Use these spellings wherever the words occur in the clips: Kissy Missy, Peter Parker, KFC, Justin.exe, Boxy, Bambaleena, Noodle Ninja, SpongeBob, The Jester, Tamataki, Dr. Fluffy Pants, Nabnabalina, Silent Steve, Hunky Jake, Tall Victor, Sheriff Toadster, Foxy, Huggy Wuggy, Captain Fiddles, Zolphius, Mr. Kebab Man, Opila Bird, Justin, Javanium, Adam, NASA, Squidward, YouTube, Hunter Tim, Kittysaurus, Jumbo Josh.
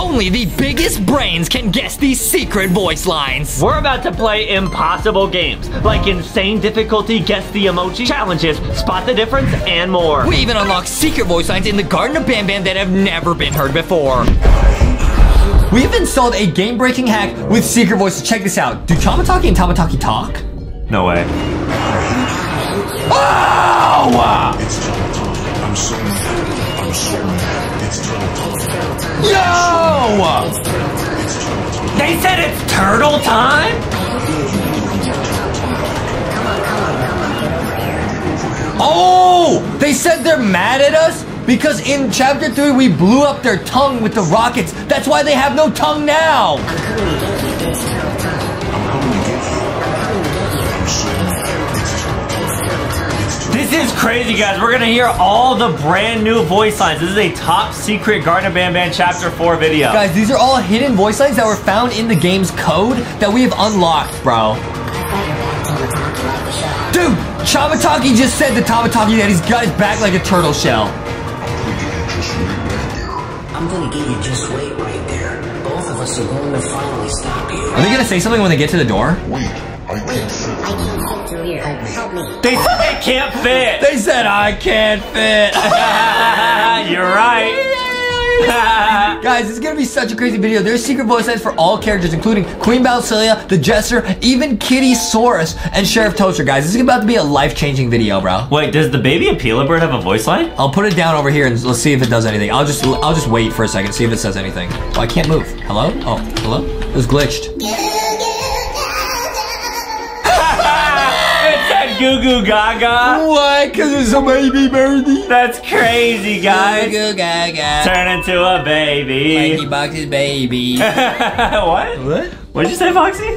Only the biggest brains can guess these secret voice lines. We're about to play impossible games, like insane difficulty, guess the emoji, challenges, spot the difference, and more. We even unlock secret voice lines in the Garden of Banban that have never been heard before. We've installed a game-breaking hack with secret voices. Check this out. Do Chamataki and Tamataki talk? No way. Oh! It's Tamataki. I'm so mad. I'm so mad. It's Tamataki. Yo! They said it's turtle time? Oh! They said they're mad at us? Because in Chapter 3, we blew up their tongue with the rockets. That's why they have no tongue now. This is crazy, guys. We're going to hear all the brand new voice lines. This is a top secret Garden of Banban Chapter 4 video. Guys, these are all hidden voice lines that were found in the game's code that we have unlocked, bro. Dude, Chamataki just said to Tamataki that he's got his back like a turtle shell. I'm gonna get you, just wait right there. Both of us are going to finally stop you. Are they gonna say something when they get to the door? Wait, I can't fit through here. Help me. They said they can't fit. They said I can't fit. You're right. Guys, it's gonna be such a crazy video. There's secret voice lines for all characters, including Queen Balsilia, the Jester, even Kittysaurus, and Sheriff Toadster. Guys, this is about to be a life-changing video, bro. Wait, does the baby Appealer Bird have a voice line? I'll put it down over here and let's see if it does anything. I'll just wait for a second, see if it says anything. Oh, I can't move. Hello? Oh, hello? It was glitched. Goo Goo Gaga. Why? Because it's a baby birdie. That's crazy, guys. Goo Goo Gaga. Turn into a baby. LankyBox's baby. What? What? What did you say, Foxy?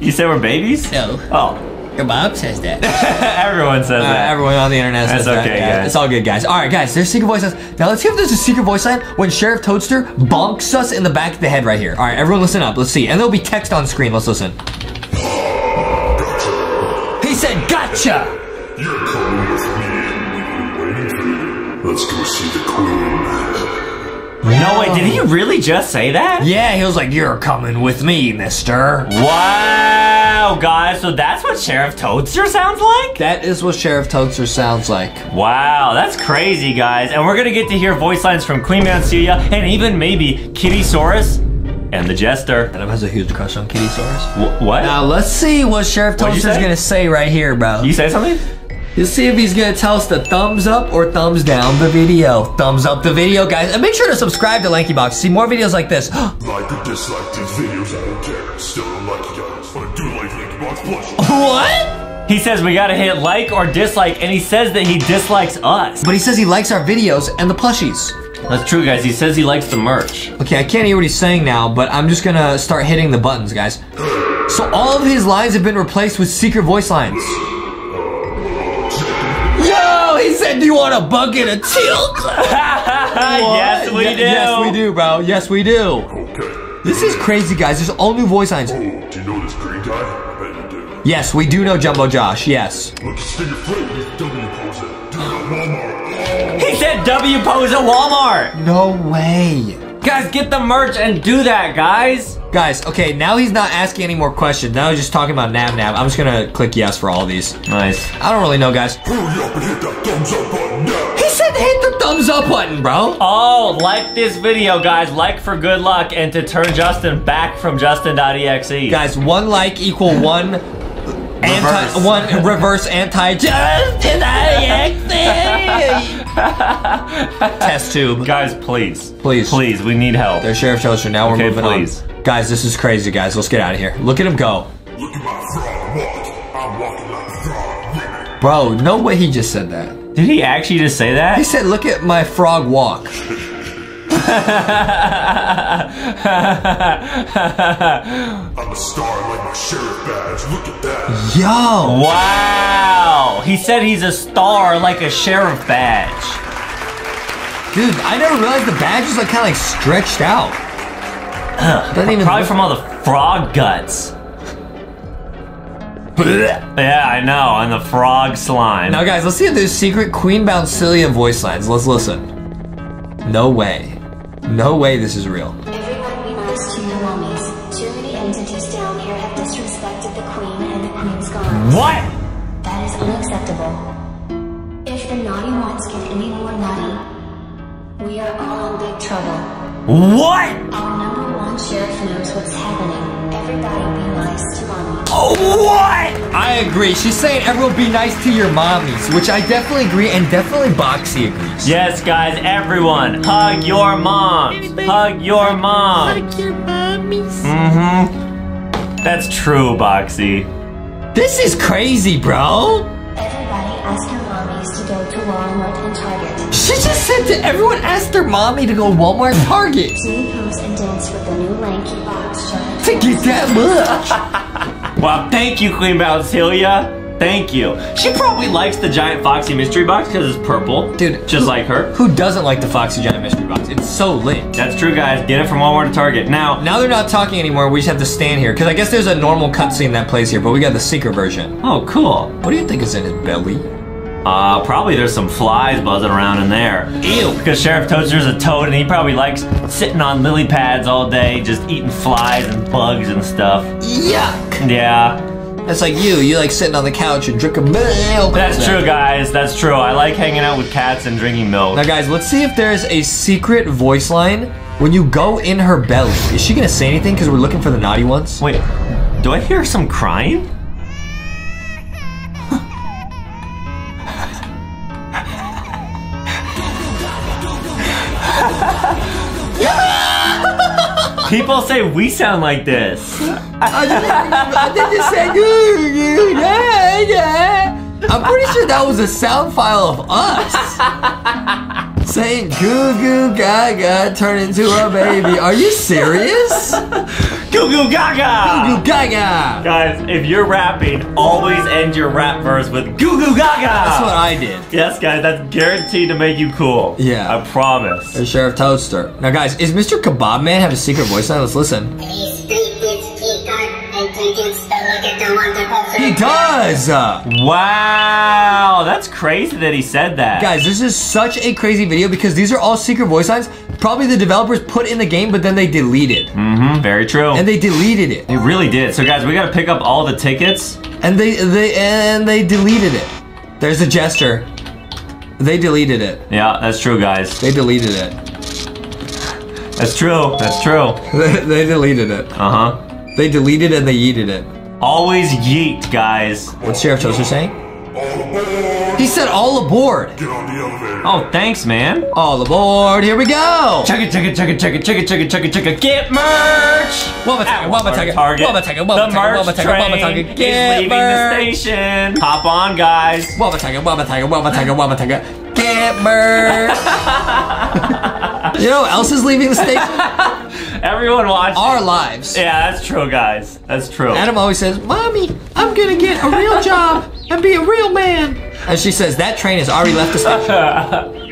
You said we're babies? No. Oh. Your mom says that. Everyone says that. Everyone on the internet says that. That's okay, guys. It's all good, guys. All right, guys. There's secret voice lines. Now, let's see if there's a secret voice line when Sheriff Toadster bonks us in the back of the head right here. All right, everyone listen up. Let's see. And there'll be text on screen. Let's listen. Said gotcha. You're coming with me. We've been waiting for you. Let's go see the queen. No way, did he really just say that? Yeah, he was like, you're coming with me, mister. Wow, guys, so that's what Sheriff Toadster sounds like? That is what Sheriff Toadster sounds like. Wow, that's crazy, guys. And we're gonna get to hear voice lines from Queen Bouncelia and even maybe Kittysaurus and the Jester. Adam has a huge crush on Kittysaurus. What? Now, let's see what Sheriff Toadster's gonna say right here, bro. You say something? Let's see if he's gonna tell us to thumbs up or thumbs down the video. Thumbs up the video, guys. And make sure to subscribe to LankyBox to see more videos like this. Like or dislike these videos, I don't care. Still don't like you guys, but I do like LankyBox Plus. What? He says we gotta hit like or dislike, and he says that he dislikes us. But he says he likes our videos and the plushies. That's true, guys. He says he likes the merch. Okay, I can't hear what he's saying now, but I'm just gonna start hitting the buttons, guys. So all of his lines have been replaced with secret voice lines. Yo, he said, do you want a bucket of teal? Yes, we do. Yes, we do, bro. Yes, we do. Okay. This is crazy, guys. There's all new voice lines. Oh, do you know this green guy? I bet you do. Yes, we do know Jumbo Josh, yes. Look, Stinger Flynn, he's W-posing. Do Walmart. He said W pose at Walmart. No way. Guys, get the merch and do that, guys. Guys, okay, now he's not asking any more questions. Now he's just talking about Nabnab. I'm just gonna click yes for all these. Nice. I don't really know, guys. Hurry up and hit that thumbs up button now. He said hit the thumbs up button, bro. Oh, like this video, guys. Like for good luck and to turn Justin back from Justin.exe. Guys, one like equal one. Test tube. Guys, please. Please. Please, we need help. There's Sheriff Toadster. Now okay, we're moving on. Guys, this is crazy, guys. Let's get out of here. Look at him go. Look at my frog walk. I'm walking like a frog. Bro, no way he just said that. Did he actually just say that? He said, look at my frog walk. I'm a star like my sheriff badge. Look at that. Yo. Wow. He said he's a star like a sheriff badge. Dude, I never realized the badge was like kind of like stretched out. Probably from all the frog guts. Yeah, I know. And the frog slime. Now, guys, let's see if there's secret Queen Bouncelia voice lines. Let's listen. No way. No way this is real. Everyone belongs to the mummies. Too many entities down here have disrespected the queen and the queen's gods. What? That is unacceptable. If the naughty ones get any more naughty, we are all in big trouble. What? Our number one sheriff knows what's happening. Everybody be nice to mommy. Oh, what? I agree. She's saying everyone be nice to your mommies, which I definitely agree, and definitely Boxy agrees. Yes, guys, everyone, hug your moms. Hug your mom. Hug your mommies. Mm-hmm. That's true, Boxy. This is crazy, bro. Everybody ask your mommies to go to Walmart and Target. She just said that everyone asked their mommy to go to Walmart and Target. Do pose and dance with the new LankyBox shirt. To get that much. Well, thank you, Queen Bouncelia. Thank you. She probably likes the giant Foxy mystery box because it's purple. Dude, just like her. Who doesn't like the Foxy giant mystery box? It's so lit. That's true, guys. Get it from Walmart to Target. Now they're not talking anymore. We just have to stand here because I guess there's a normal cutscene that plays here, but we got the secret version. Oh, cool. What do you think is in his belly? Probably there's some flies buzzing around in there. Ew. Because Sheriff Toadster's a toad and he probably likes sitting on lily pads all day, just eating flies and bugs and stuff. Yuck. Yeah. That's like you like sitting on the couch and drinking milk. That's true, guys, that's true. I like hanging out with cats and drinking milk. Now guys, let's see if there's a secret voice line when you go in her belly. Is she gonna say anything because we're looking for the naughty ones? Wait, do I hear some crying? People say we sound like this. I'm pretty sure that was a sound file of us. Saying goo goo gaga turn into a baby. Are you serious? Goo goo gaga! Goo goo gaga! Guys, if you're rapping, always end your rap verse with goo goo gaga! That's what I did. Yes, guys, that's guaranteed to make you cool. Yeah. I promise. Hey, Sheriff Toadster. Now, guys, is Mr. Kebab Man have a secret voice line? Let's listen. He does! Wow, that's crazy that he said that. Guys, this is such a crazy video because these are all secret voice lines. Probably the developers put in the game, but then they deleted. Mm-hmm, very true. And they deleted it. They really did. So guys, we gotta pick up all the tickets. And they deleted it. There's the Jester. They deleted it. Yeah, that's true, guys. They deleted it. That's true, that's true. They deleted it. Uh-huh. They deleted and they yeeted it. Always yeet, guys. What's Sheriff Toadster saying? He said all aboard. Get on the elevator. Oh, thanks, man. All aboard, here we go. Check it, check it, check it, check it, check it, check it, check it, check it. Get merch! Wamataka, get leaving the station. Hop on, guys. Wamataka, get merch. You know what else is leaving the station? Everyone watching. Our lives. Yeah, that's true, guys. That's true. Adam always says, Mommy, I'm gonna get a real job and be a real man. And she says, that train has already left the station.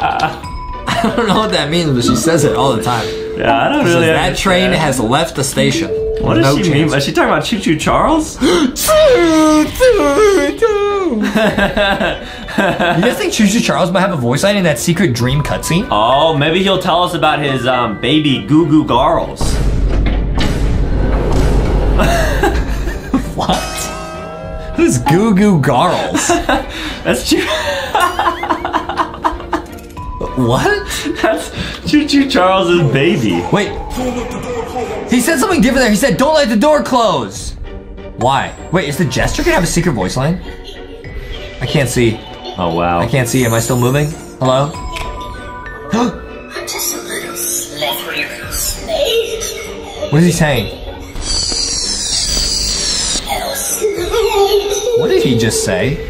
I don't know what that means, but she says it all the time. Yeah, I don't really understand. That train has left the station. What does she mean? Is she talking about Choo Choo Charles? You guys think Choo Choo Charles might have a voice line in that secret dream cutscene? Oh, maybe he'll tell us about his baby Goo Goo Garls. What? Who's Goo Goo Garls? That's Choo. What? That's Choo Choo Charles's baby. Wait. He said something different there. He said, "Don't let the door close." Why? Wait, is the Jester gonna have a secret voice line? I can't see. Oh, wow. I can't see. Am I still moving? Hello? I'm just a little slippery little snake. What is he saying? What did he just say?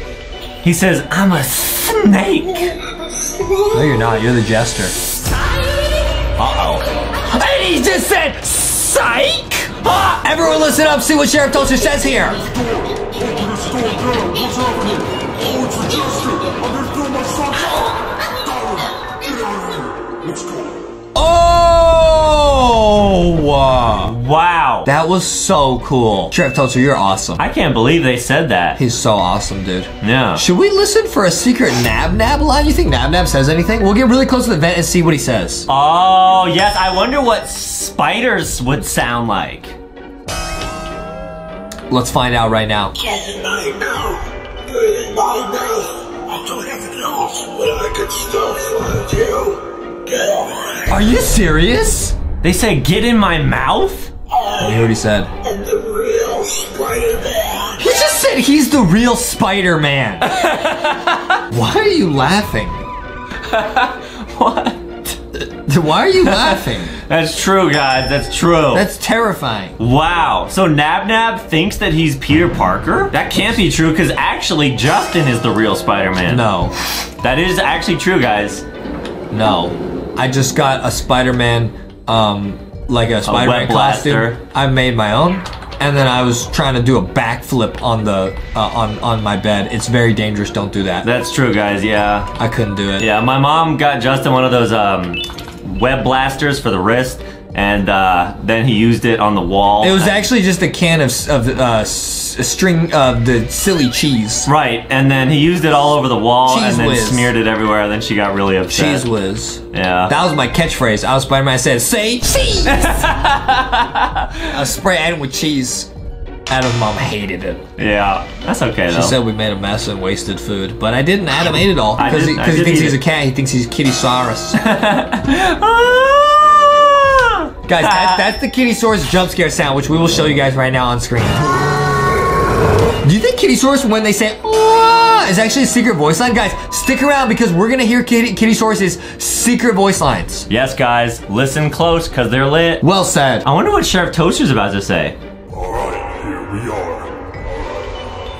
He says, I'm a snake. No, you're not. You're the Jester. Uh-oh. And he just said, psych! Ah, everyone listen up. See what Sheriff Toadster says here. Oh! Wow. That was so cool. Sheriff Toadster, you're awesome. I can't believe they said that. He's so awesome, dude. Yeah. Should we listen for a secret Nabnab line? You think Nabnab says anything? We'll get really close to the vent and see what he says. Oh, yes. I wonder what spiders would sound like. Let's find out right now. I don't have enough, but I could still find you. Get on. Are you serious? They said, get in my mouth? I heard what he said. I'm the real Spider-Man. He just said he's the real Spider-Man. Why are you laughing? What? Why are you laughing? That's true, guys. That's true. That's terrifying. Wow. So Nabnab thinks that he's Peter Parker? That can't be true, because actually Justin is the real Spider-Man. No. That is actually true, guys. No. I just got a Spider-Man, like a Spider-Man costume. I made my own. And then I was trying to do a backflip on the on my bed. It's very dangerous. Don't do that. That's true, guys. Yeah. I couldn't do it. Yeah, my mom got Justin one of those web blasters for the wrist, and then he used it on the wall. It was actually just a can of a string of the silly cheese. Right, and then he used it all over the wall, cheese and then whiz. Smeared it everywhere, and then she got really upset. Cheese whiz. Yeah. That was my catchphrase. I was Spider-Man, I said, say cheese! I spray Adam with cheese. Adam's mom hated it. Yeah, that's okay, though. She said we made a mess and wasted food, but I didn't. Adam ate it all. Because he thinks he's a cat. He thinks he's Kittysaurus. Guys, that's the Kittysaurus jump scare sound, which we will show you guys right now on screen. Do you think Kittysaurus, when they say "oh," is actually a secret voice line? Guys, stick around because we're gonna hear Kittysaurus's secret voice lines. Yes, guys, listen close because they're lit. Well said. I wonder what Sheriff Toaster's about to say. All right, here we are.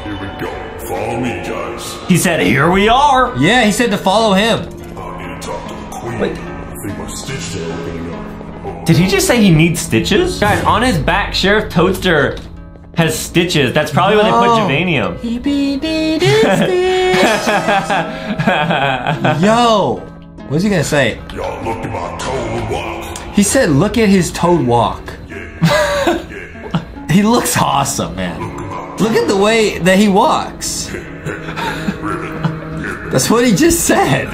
Here we go. Follow me, guys. He said, "Here we are." Yeah, he said to follow him. I need to talk to the queen. Wait. I think my stitches are opening up. Did he just say he needs stitches? Guys, on his back, Sheriff Toadster has stitches. That's probably where they put Javanium. He stitches. Yo, what's he gonna say? Y'all look at my toad walk. He said, "Look at his toad walk." Yeah. Yeah. He looks awesome, man. Look at the way that he walks. That's what he just said.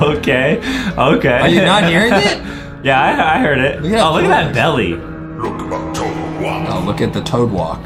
Okay. Okay. Are you not hearing it? Yeah, I heard it. Look at look at that belly. Look at my toad. Oh, look at the toad walk.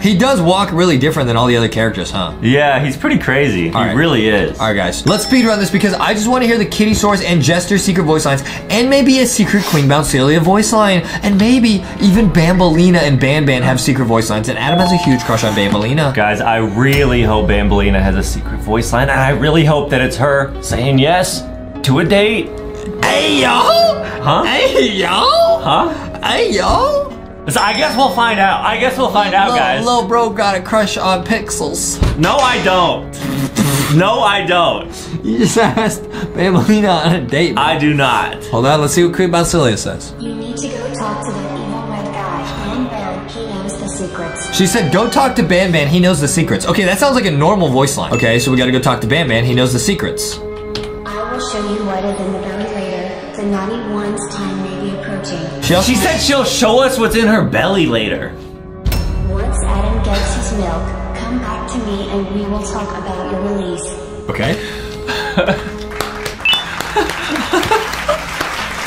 He does walk really different than all the other characters, huh? Yeah, he's pretty crazy. He really is. All right, guys. Let's speedrun this because I just want to hear the Kittysaurus and Jester secret voice lines and maybe a secret Queen Bouncelia voice line. And maybe even Bambaleena and Banban have secret voice lines. And Adam has a huge crush on Bambaleena. Guys, I really hope Bambaleena has a secret voice line. And I really hope that it's her saying yes to a date. Hey, yo! Huh? Hey, yo! Huh? Hey, yo! So I guess we'll find out. I guess we'll find out, guys. Little bro got a crush on pixels. No, I don't. No, I don't. You just asked Bambaleena on a date, bro. I do not. Hold on, let's see what Queen Balsilia says. You need to go talk to the evil red guy, Banban. He knows the secrets. She said, go talk to Banban. He knows the secrets. Okay, that sounds like a normal voice line. Okay, so we gotta go talk to Banban. He knows the secrets. I will show you what is in the belly later. The naughty one's time may be approaching. She said she'll show us what's in her belly later. Once Adam gets his milk, come back to me and we will talk about your release. Okay.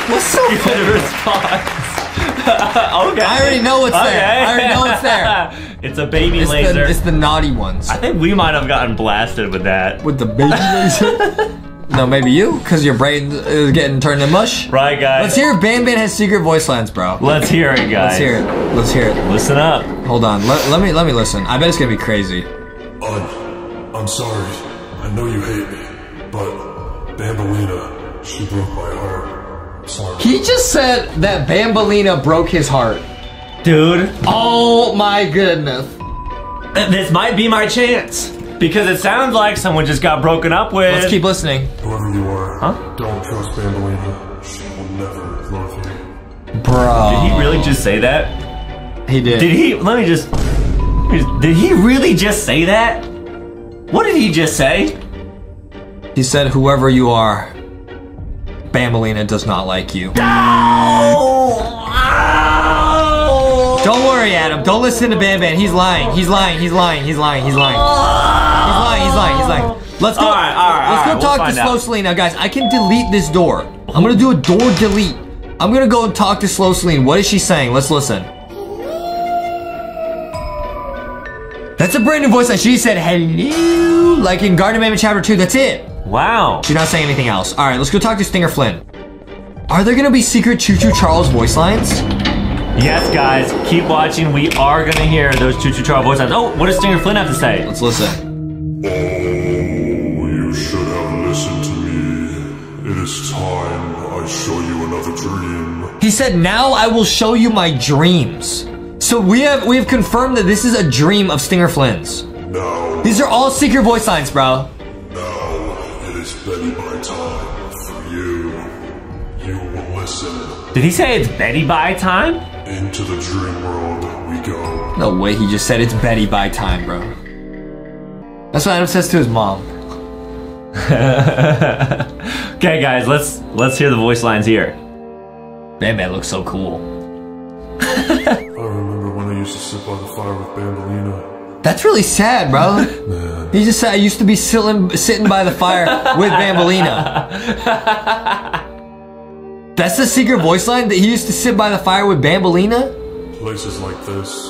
What's so good response? Okay. I already know what's there. I already know what's there. It's a baby laser. It's the naughty ones. I think we might have gotten blasted with that. With the baby laser? No, maybe you, because your brain is getting turned to mush. Right, guys. Let's hear if Banban has secret voice lines, bro. Let's hear it, guys. Let's hear it. Let's hear it. Listen up. Hold on. Let me listen. I bet it's gonna be crazy. I'm sorry. I know you hate me, but Bambaleena, she broke my heart. Sorry. He just said that Bambaleena broke his heart, dude. Oh my goodness. This might be my chance. Because it sounds like someone just got broken up with. Let's keep listening. Whoever you are, huh? Don't trust Bambaleena. She will never love you. Bro. Did he really just say that? He did. Did he? Did he really just say that? What did he just say? He said, whoever you are, Bambaleena does not like you. Don't worry, Adam. Don't listen to Banban. He's lying. He's lying. He's lying. He's lying. He's lying. He's lying. He's lying. He's lying. Let's go. All right, all right, let's go talk to Slow Seline now, guys. I can delete this door. I'm gonna do a door delete. I'm gonna go and talk to Slow Seline. What is she saying? Let's listen. That's a brand new voice line. She said hello, like in Garden of Banban Chapter 2. That's it. Wow. She's not saying anything else. All right, let's go talk to Stinger Flynn. Are there gonna be secret Choo Choo Charles voice lines? Yes, guys. Keep watching. We are gonna hear those Choo Choo Charles voice lines. Oh, what does Stinger Flynn have to say? Let's listen. Should have listened to me. It is time I show you another dream. He said, now I will show you my dreams. So we have confirmed that this is a dream of Stinger Flynn's. Now, these are all secret voice lines, bro. Now it is Betty by time for you. You will listen. Did he say it's Betty by time? Into the dream world we go. No way, he just said it's Betty by time, bro. That's what Adam says to his mom. Okay, guys, let's hear the voice lines here. Banban looks so cool. I remember when I used to sit by the fire with Bambaleena. That's really sad, bro. Man. He just said I used to be sitting by the fire with Bambaleena. That's the secret voice line, that he used to sit by the fire with Bambaleena. Places like this,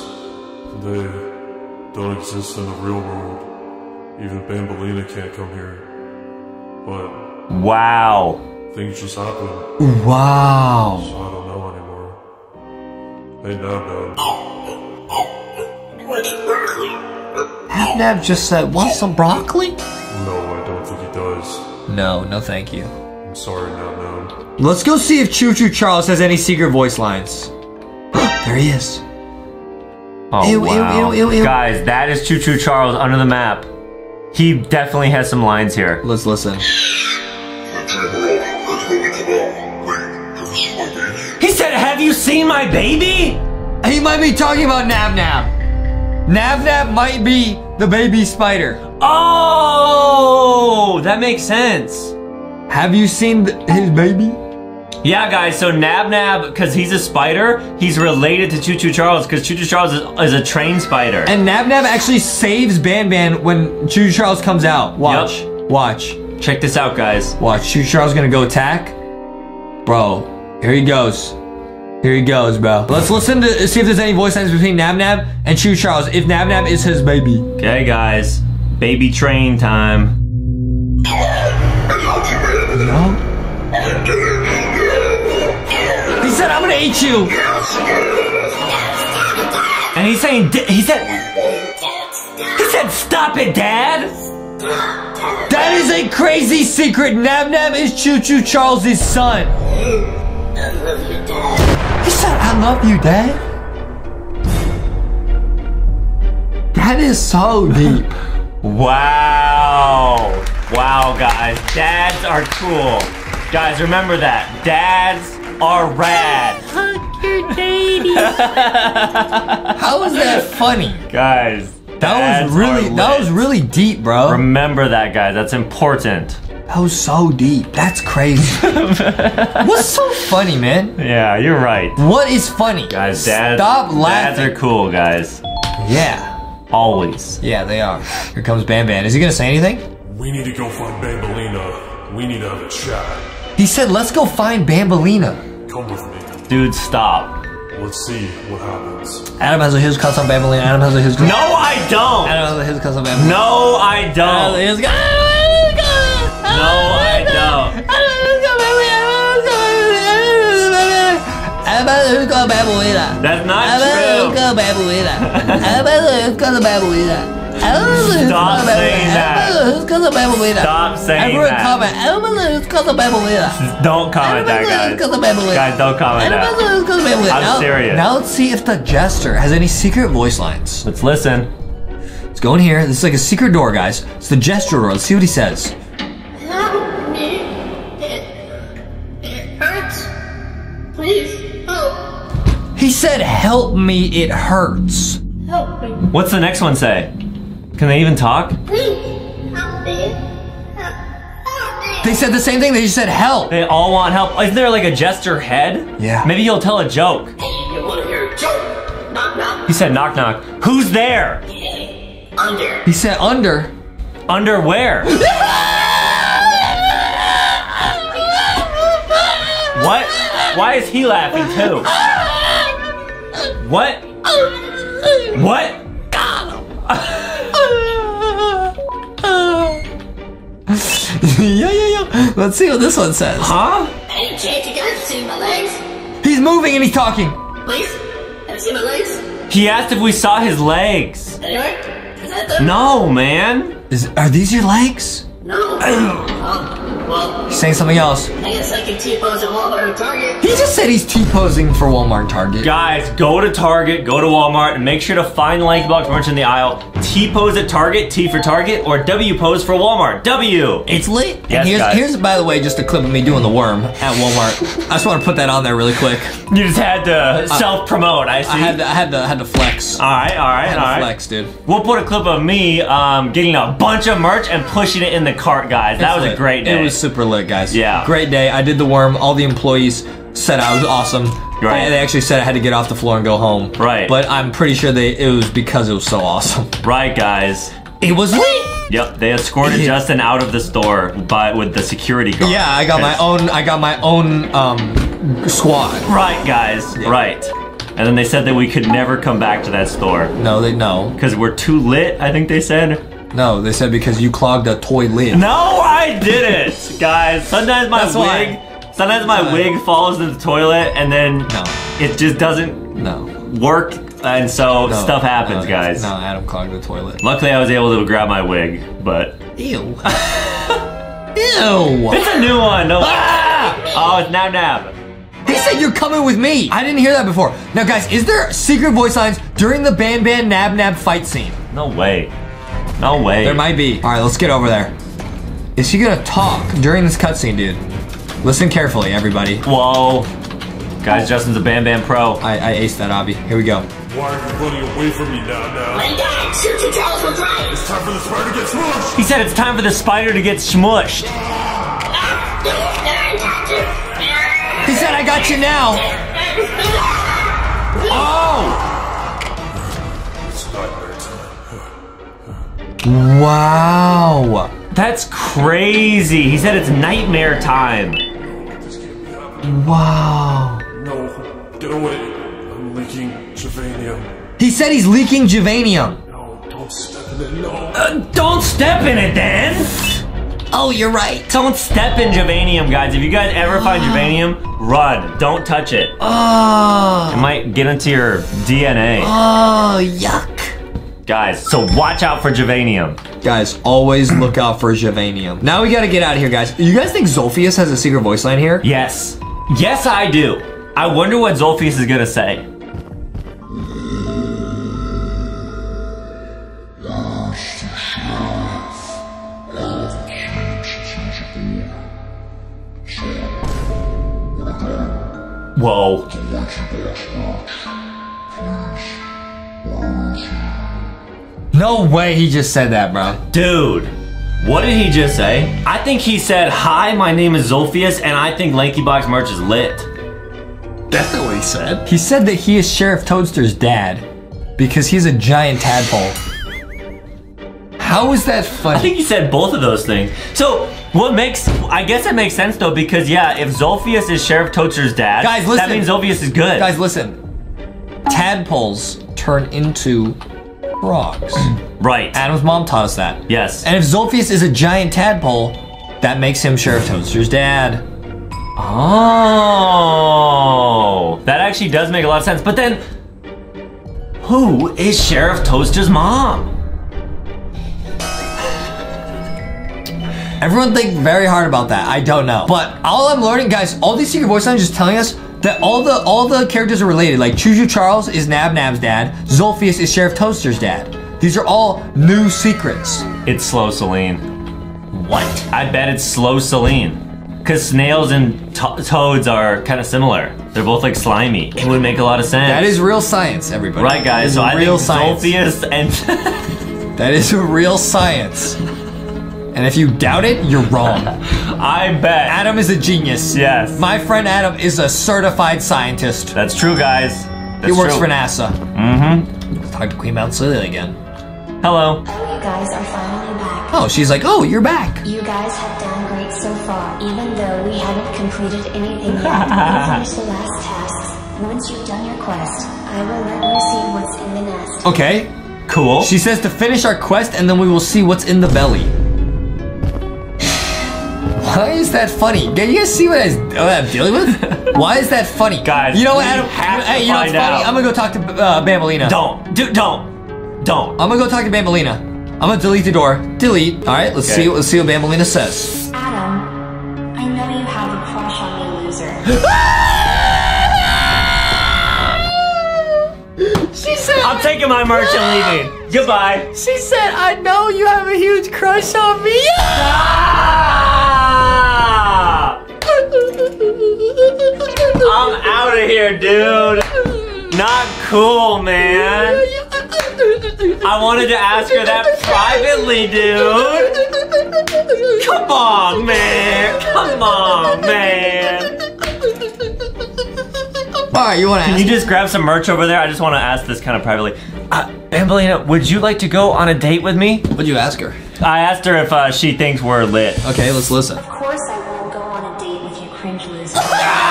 they don't exist in the real world. Even Bambaleena can't come here. But wow. Things just happen. Wow. So I don't know anymore. Hey, Nabnab. Nabnab just said, want some broccoli? No, I don't think he does. No, no thank you. I'm sorry, Nabnab. Let's go see if Choo Choo Charles has any secret voice lines. There he is. Oh, ew, wow. Ew, ew, ew, ew. Guys, that is Choo Choo Charles under the map. He definitely has some lines here. Let's listen. He said, have you seen my baby? He might be talking about Nabnab. Nabnab might be the baby spider. Oh, that makes sense. Have you seen his baby? Yeah, guys, so Nabnab, because he's a spider, he's related to Choo Choo Charles, because Choo Choo Charles is a trained spider. And Nabnab actually saves Banban when Choo Choo Charles comes out. Watch. Yep. Watch. Check this out, guys. Watch. Choo Choo Charles gonna go attack. Bro, here he goes. Here he goes, bro. Let's listen to see if there's any voice lines between Nabnab and Choo Choo Charles, if Nabnab is his baby. Okay, guys. Baby train time. No? He said, I'm gonna eat you. And he's saying, he said, stop it, Dad. That is a crazy secret. Nabnab is Choo Choo Charles' son. He said, I love you, Dad. That is so deep. Wow. Wow, guys. Dads are cool. Guys, remember that. Dads are rad. Hug your daddy. How was that funny? Guys, that was really deep, bro. Remember that, guys. That's important. That was so deep. That's crazy. What's so funny, man? Yeah, you're right. What is funny? Guys, dads, stop laughing. Dads are cool, guys. Yeah. Always. Yeah, they are. Here comes Banban. Is he gonna say anything? We need to go find Bambaleena. We need to have a chat. He said, let's go find Bambaleena. Come with me. Dude, stop. Let's see what happens. Adam has a huge cuss on Bambaleena. Adam has a huge cuss. No, I don't. Adam has a huge cuss on Bambaleena. No, I don't. Adam has a huge cuss. No, I don't. Adam has a huge cuss on Bambaleena. That's not true. Adam has a huge cuss on Bambaleena. Adam has a huge cuss on Bambaleena. Stop saying that. Stop saying that. Don't comment that, guys. Guys, don't comment that. I'm serious. Now let's see if the Jester has any secret voice lines. Let's listen. Let's go in here. This is like a secret door, guys. It's the Jester door. Let's see what he says. Help me. It hurts. Please help. He said, help me, it hurts. Help me. What's the next one say? Can they even talk? Please help me. Help me. They said the same thing. They just said help. They all want help. Isn't there like a jester head? Yeah. Maybe he'll tell a joke. You want to hear a joke? Knock knock. He said knock knock. Who's there? Under. He said under. Under where? What? Why is he laughing too? What? What? Yeah, yeah, yeah. Let's see what this one says. Huh? Hey, Jake, you guys see my legs? He's moving and he's talking. Please? Have you seen my legs? He asked if we saw his legs. Anyway, is that them? No, man. Are these your legs? No. Well, he's saying something else. I guess I can T-pose at Walmart and Target. He just said he's T-posing for Walmart and Target. Guys, go to Target, go to Walmart, and make sure to find LankyBox merch in the aisle. T-pose at Target, T for Target, or W-pose for Walmart. W! It's lit. Yes, and here's, by the way, just a clip of me doing the worm at Walmart. I just want to put that on there really quick. You just had to self-promote, I see. I had to flex. All right. Flex, dude. We'll put a clip of me getting a bunch of merch and pushing it in the cart, guys. That was a great day. It was super lit, guys. Yeah. Great day. I did the worm. All the employees said I was awesome. Right. They actually said I had to get off the floor and go home. Right. But I'm pretty sure it was because it was so awesome. Right, guys. It was lit. Yep, they escorted Justin out of the store with the security guard. Yeah, I got my own squad. Right, guys. Yeah. Right. And then they said that we could never come back to that store. No. Because we're too lit, I think they said. No, they said because you clogged a toy lid. No, I didn't, guys. Sometimes my wig falls in the toilet, and then it just doesn't work, and so stuff happens, guys. No, Adam clogged the toilet. Luckily, I was able to grab my wig, but ew, ew. It's a new one. No. Ah! Oh, it's Nabnab. He said you're coming with me. I didn't hear that before. Now, guys, is there secret voice lines during the Banban Nabnab fight scene? No way. No way. There might be. All right, let's get over there. Is she gonna talk during this cutscene, dude? Listen carefully, everybody. Whoa. Guys, Justin's a Banban pro. I aced that obby. Here we go. Why are you running away from me now? My God, Choo Choo Charles was right. It's time for the spider to get smushed. He said it's time for the spider to get smushed. He said I got you now. Oh. Wow. That's crazy. He said it's nightmare time. Wow. No, get away. I'm leaking Javanium. He said he's leaking Javanium. No, don't step in it, no. Don't step in it then. Oh, you're right. Don't step in Javanium, guys. If you guys ever find Javanium, run. Don't touch it. Oh. It might get into your DNA. Oh, yuck. Guys, so watch out for Javanium. Guys, always look out for Javanium. Now we gotta get out of here, guys. You guys think Zolphius has a secret voice line here? Yes. Yes, I do. I wonder what Zolphius is gonna say. Whoa. No way he just said that, bro. Dude, what did he just say? I think he said, hi, my name is Zolphius, and I think LankyBox merch is lit. That's not what he said. He said that he is Sheriff Toadster's dad because he's a giant tadpole. How is that funny? I think he said both of those things. So, I guess it makes sense, though, because, yeah, if Zolphius is Sheriff Toadster's dad, guys, listen, that means Zolphius is good. Guys, listen. Tadpoles turn into... frogs. Right. Adam's mom taught us that. Yes. And if Zolphius is a giant tadpole, that makes him Sheriff Toadster's dad. Oh. That actually does make a lot of sense. But then, who is Sheriff Toadster's mom? Everyone think very hard about that. I don't know. But all I'm learning, guys, all these secret voice lines just telling us that all the characters are related. Like Choo Choo Charles is Nabnab's dad. Zolphius is Sheriff Toadster's dad. These are all new secrets. It's Slow Seline. What? I bet it's Slow Seline. Because snails and toads are kind of similar. They're both like slimy. It would make a lot of sense. That is real science, everybody. Right, guys. So I think Zolphius and... that is a real science. And if you doubt it, you're wrong. I bet. Adam is a genius. Yes. My friend Adam is a certified scientist. That's true, guys. That's true. He works for NASA. Mm-hmm. Let's talk to Queen Bouncelia again. Hello. Oh, you guys are finally back. Oh, she's like, oh, you're back. You guys have done great so far, even though we haven't completed anything yet. We finished the last tasks. Once you've done your quest, I will let you see what's in the nest. Okay. Cool. She says to finish our quest and then we will see what's in the belly. Why is that funny? Can you guys see what I'm dealing with? Why is that funny? Guys, you know what, Adam? Hey, you know what's funny? I'm gonna go talk to Bambaleena. Don't. I'm gonna go talk to Bambaleena. I'm gonna delete the door. Delete. All right, let's see what Bambaleena says. Adam, I know you have a crush on me, loser. She said, I'm taking my merch and leaving. Goodbye. She said, I know you have a huge crush on me. Ah! I'm out of here, dude. Not cool, man. I wanted to ask her that privately, dude. Come on, man. Come on, man. All right, you want to ask? Can you just grab some merch over there? I just want to ask this kind of privately. Bambaleena, would you like to go on a date with me? What'd you ask her? I asked her if she thinks we're lit. Okay, let's listen. Of course I will go on a date with you, cringe loser. No!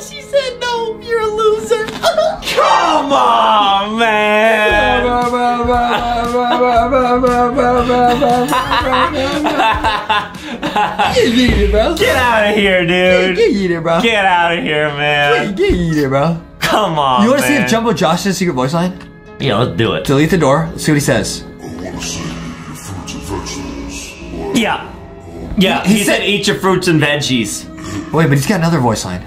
She said, no, you're a loser. Come on, man. Get out of here, dude. Get it, bro. Get out of here, man. Get it, bro. Come on, you wanna man. See if Jumbo Josh has a secret voice line? Yeah, let's do it. Delete the door. Let's see what he says. I wanna say eat your fruits and veggies. Or, yeah, he said eat your fruits and veggies. Wait, but he's got another voice line.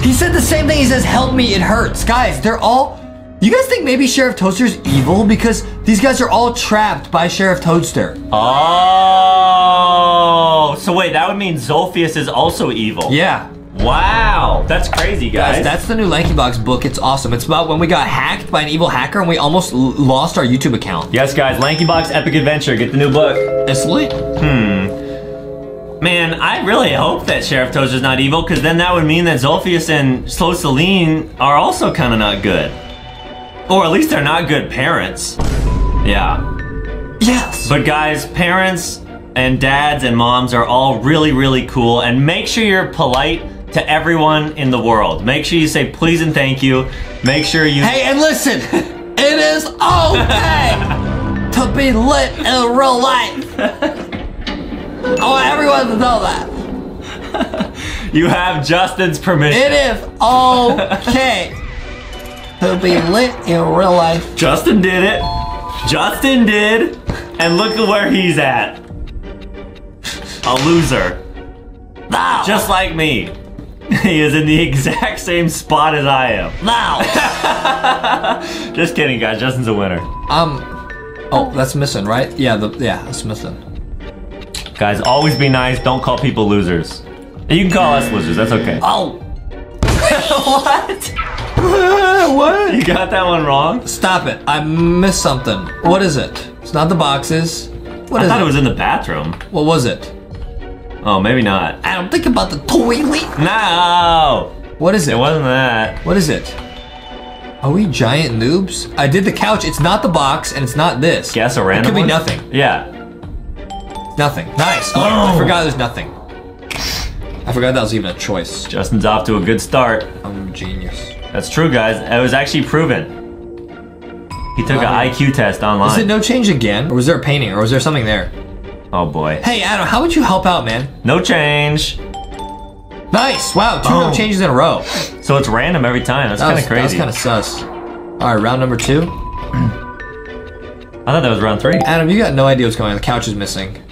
He said the same thing. He says, help me, it hurts. Guys, they're all... You guys think maybe Sheriff Toadster's evil? Because these guys are all trapped by Sheriff Toadster. Oh, so wait, that would mean Zolphius is also evil. Yeah. Wow, that's crazy, guys. That's the new LankyBox book. It's awesome. It's about when we got hacked by an evil hacker and we almost lost our YouTube account. Yes, guys, LankyBox Epic Adventure. Get the new book. It's lit. Man, I really hope that Sheriff Toadster's not evil, because then that would mean that Zolphius and Slow Seline are also kind of not good. Or at least they're not good parents. Yeah. Yes. But guys, parents and dads and moms are all really, really cool. And make sure you're polite to everyone in the world. Make sure you say please and thank you. Make sure you... Hey, and listen, it is okay to be lit in real life. I want everyone to know that. You have Justin's permission. It is okay. He'll be lit in real life. Justin did it. Justin did. And look at where he's at. A loser. Now. Just like me. He is in the exact same spot as I am. Now. Just kidding, guys. Justin's a winner. Oh, that's missing, right? Yeah, that's missing. Guys, always be nice. Don't call people losers. You can call us losers. That's okay. Oh. What? What? You got that one wrong? Stop it. I missed something. What is it? It's not the boxes. What is it? I thought it was in the bathroom. What was it? Oh, maybe not. I don't think about the toilet. No. What is it? It wasn't that. What is it? Are we giant noobs? I did the couch. It's not the box, and it's not this. Guess a random one? It could be nothing. Yeah. Nothing. Nice. Oh, I forgot there's nothing. I forgot that was even a choice. Justin's off to a good start. I'm a genius. That's true, guys. It was actually proven. He took an IQ test online. Is it no change again? Or was there a painting? Or was there something there? Oh, boy. Hey, Adam, how would you help out, man? No change. Nice. Wow, two no changes in a row. So it's random every time. That's kind of crazy. That's kind of sus. All right, round number 2. I thought that was round 3. Adam, you got no idea what's going on. The couch is missing.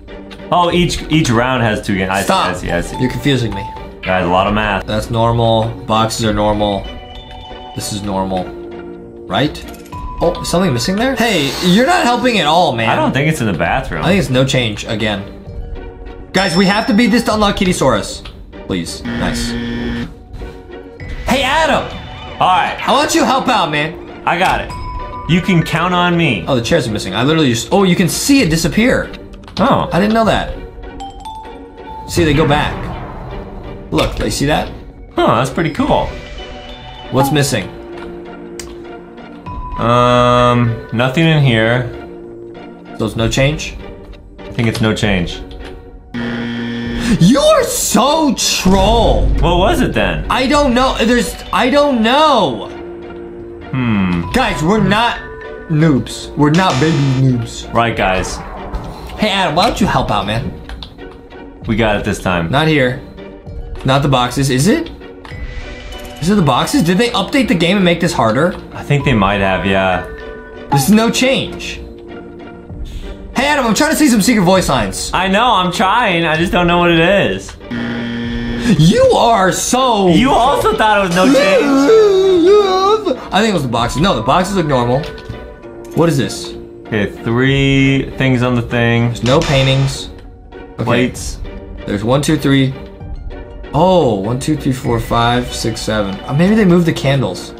Oh, each round has 2 games. Stop. I see. You're confusing me. Guys, a lot of math. That's normal. Boxes are normal. This is normal, right? Oh, is something missing there? Hey, you're not helping at all, man. I don't think it's in the bathroom. I think it's no change again. Guys, we have to beat this to unlock Kittysaurus. Please. Nice. Hey, Adam. All right. How about you help out, man? I got it. You can count on me. Oh, the chairs are missing. I literally just, oh, you can see it disappear. Oh. I didn't know that. See, they go back. Look, do you see that? Huh, that's pretty cool. What's missing? Nothing in here. So it's no change? I think it's no change. You are so troll! What was it then? I don't know. I don't know! Hmm. Guys, we're not noobs. We're not baby noobs. Right, guys. Hey, Adam, why don't you help out, man? We got it this time. Not here. Not the boxes, is it? Is it the boxes? Did they update the game and make this harder? I think they might have, yeah. This is no change. Hey, Adam, I'm trying to see some secret voice lines. I know, I'm trying. I just don't know what it is. You are so... You also thought it was no change. I think it was the boxes. No, the boxes look normal. What is this? Okay, 3 things on the thing. There's no paintings. Okay. Plates. There's 1, 2, 3. Oh, 1, 2, 3, 4, 5, 6, 7. Maybe they moved the candles.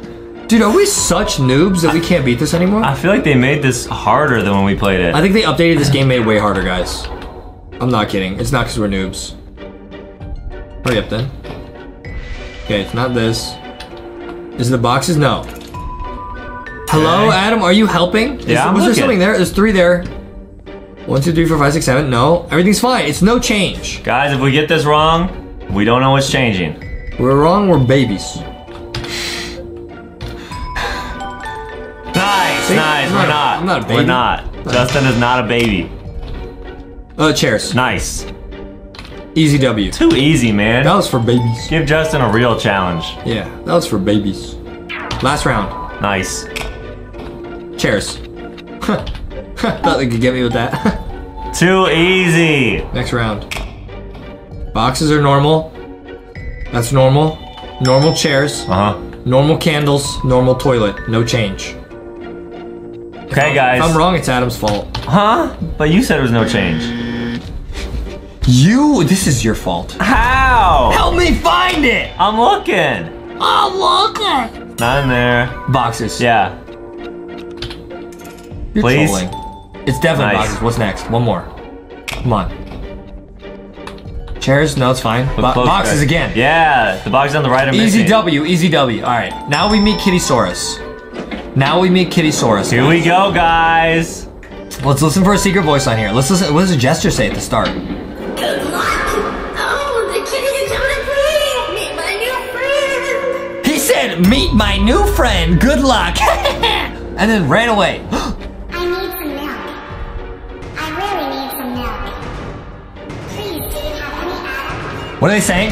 Dude, are we such noobs that we can't beat this anymore? I feel like they made this harder than when we played it. I think they updated this game, made it way harder, guys. I'm not kidding. It's not because we're noobs. Hurry up, then. Okay, it's not this. Is it the boxes? No. Hello, Adam, are you helping? Yeah, I'm looking. Was there something there? There's 3 there. 1, 2, 3, 4, 5, 6, 7. No, everything's fine. It's no change. Guys, if we get this wrong, we don't know what's changing. We're wrong, we're babies. Nice, see? Nice, we're not. I'm not a baby. We're not. Justin is not a baby. Chairs. Nice. Easy W. Too easy, man. That was for babies. Give Justin a real challenge. Yeah, that was for babies. Last round. Nice. Chairs. Thought they could get me with that. Too easy. Next round. Boxes are normal. That's normal. Normal chairs. Uh-huh. Normal candles. Normal toilet. No change. Okay, guys. If I'm wrong, it's Adam's fault. Huh? But you said it was no change. You, this is your fault. How? Help me find it! I'm looking. I'm looking. Not in there. Boxes. Yeah. You're please? Trolling. It's definitely nice. Boxes. What's next? One more. Come on. Chairs? No, it's fine. Boxes right. Again. Yeah. The box is on the right. Easy W. Easy W. All right. Now we meet Kittysaurus. Now we meet Kittysaurus. Here we go, guys. Let's listen for a secret voice on here. Let's listen. What does the Jester say at the start? Good luck. Oh, the kitty is coming to me. Meet my new friend. He said, meet my new friend. Good luck. And then ran away. I need some milk. I really need some milk. Please, do you have any Adam? What are they saying?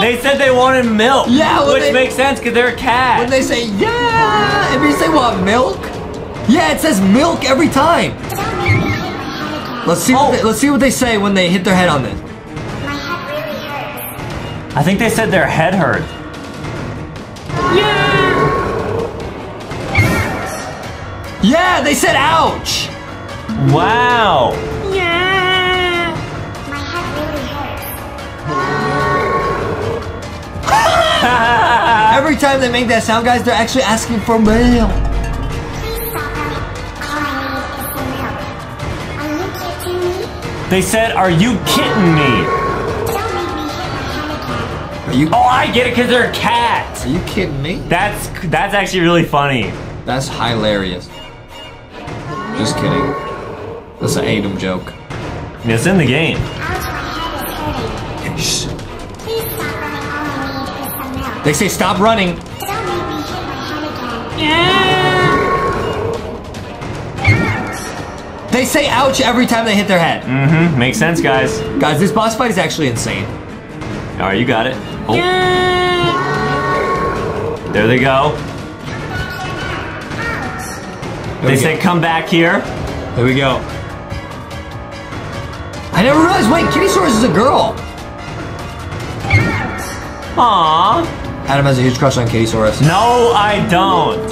They said they wanted milk, yeah, which makes sense because they're a cat. When they say, yeah, if you say, what, milk? Yeah, it says milk every time. Let's see, let's see what they say when they hit their head on this. My head really hurts. I think they said their head hurt. Yeah! Yeah, they said ouch! Wow! Yeah! My head really hurts. Every time they make that sound, guys, they're actually asking for milk. They said, are you kidding me? Are you? Oh, I get it because they're a cat. Are you kidding me? That's actually really funny. That's hilarious. Just kidding. That's an Adam joke. It's in the game. They say stop running. Don't make me hit my head again. They say ouch every time they hit their head. Mm-hmm. Makes sense, guys. Guys, this boss fight is actually insane. All right, you got it. Oh. Yeah. There they go. They say come back here. There we go. I never realized, wait, Kittysaurus is a girl. Aww. Adam has a huge crush on Kittysaurus. No, I don't.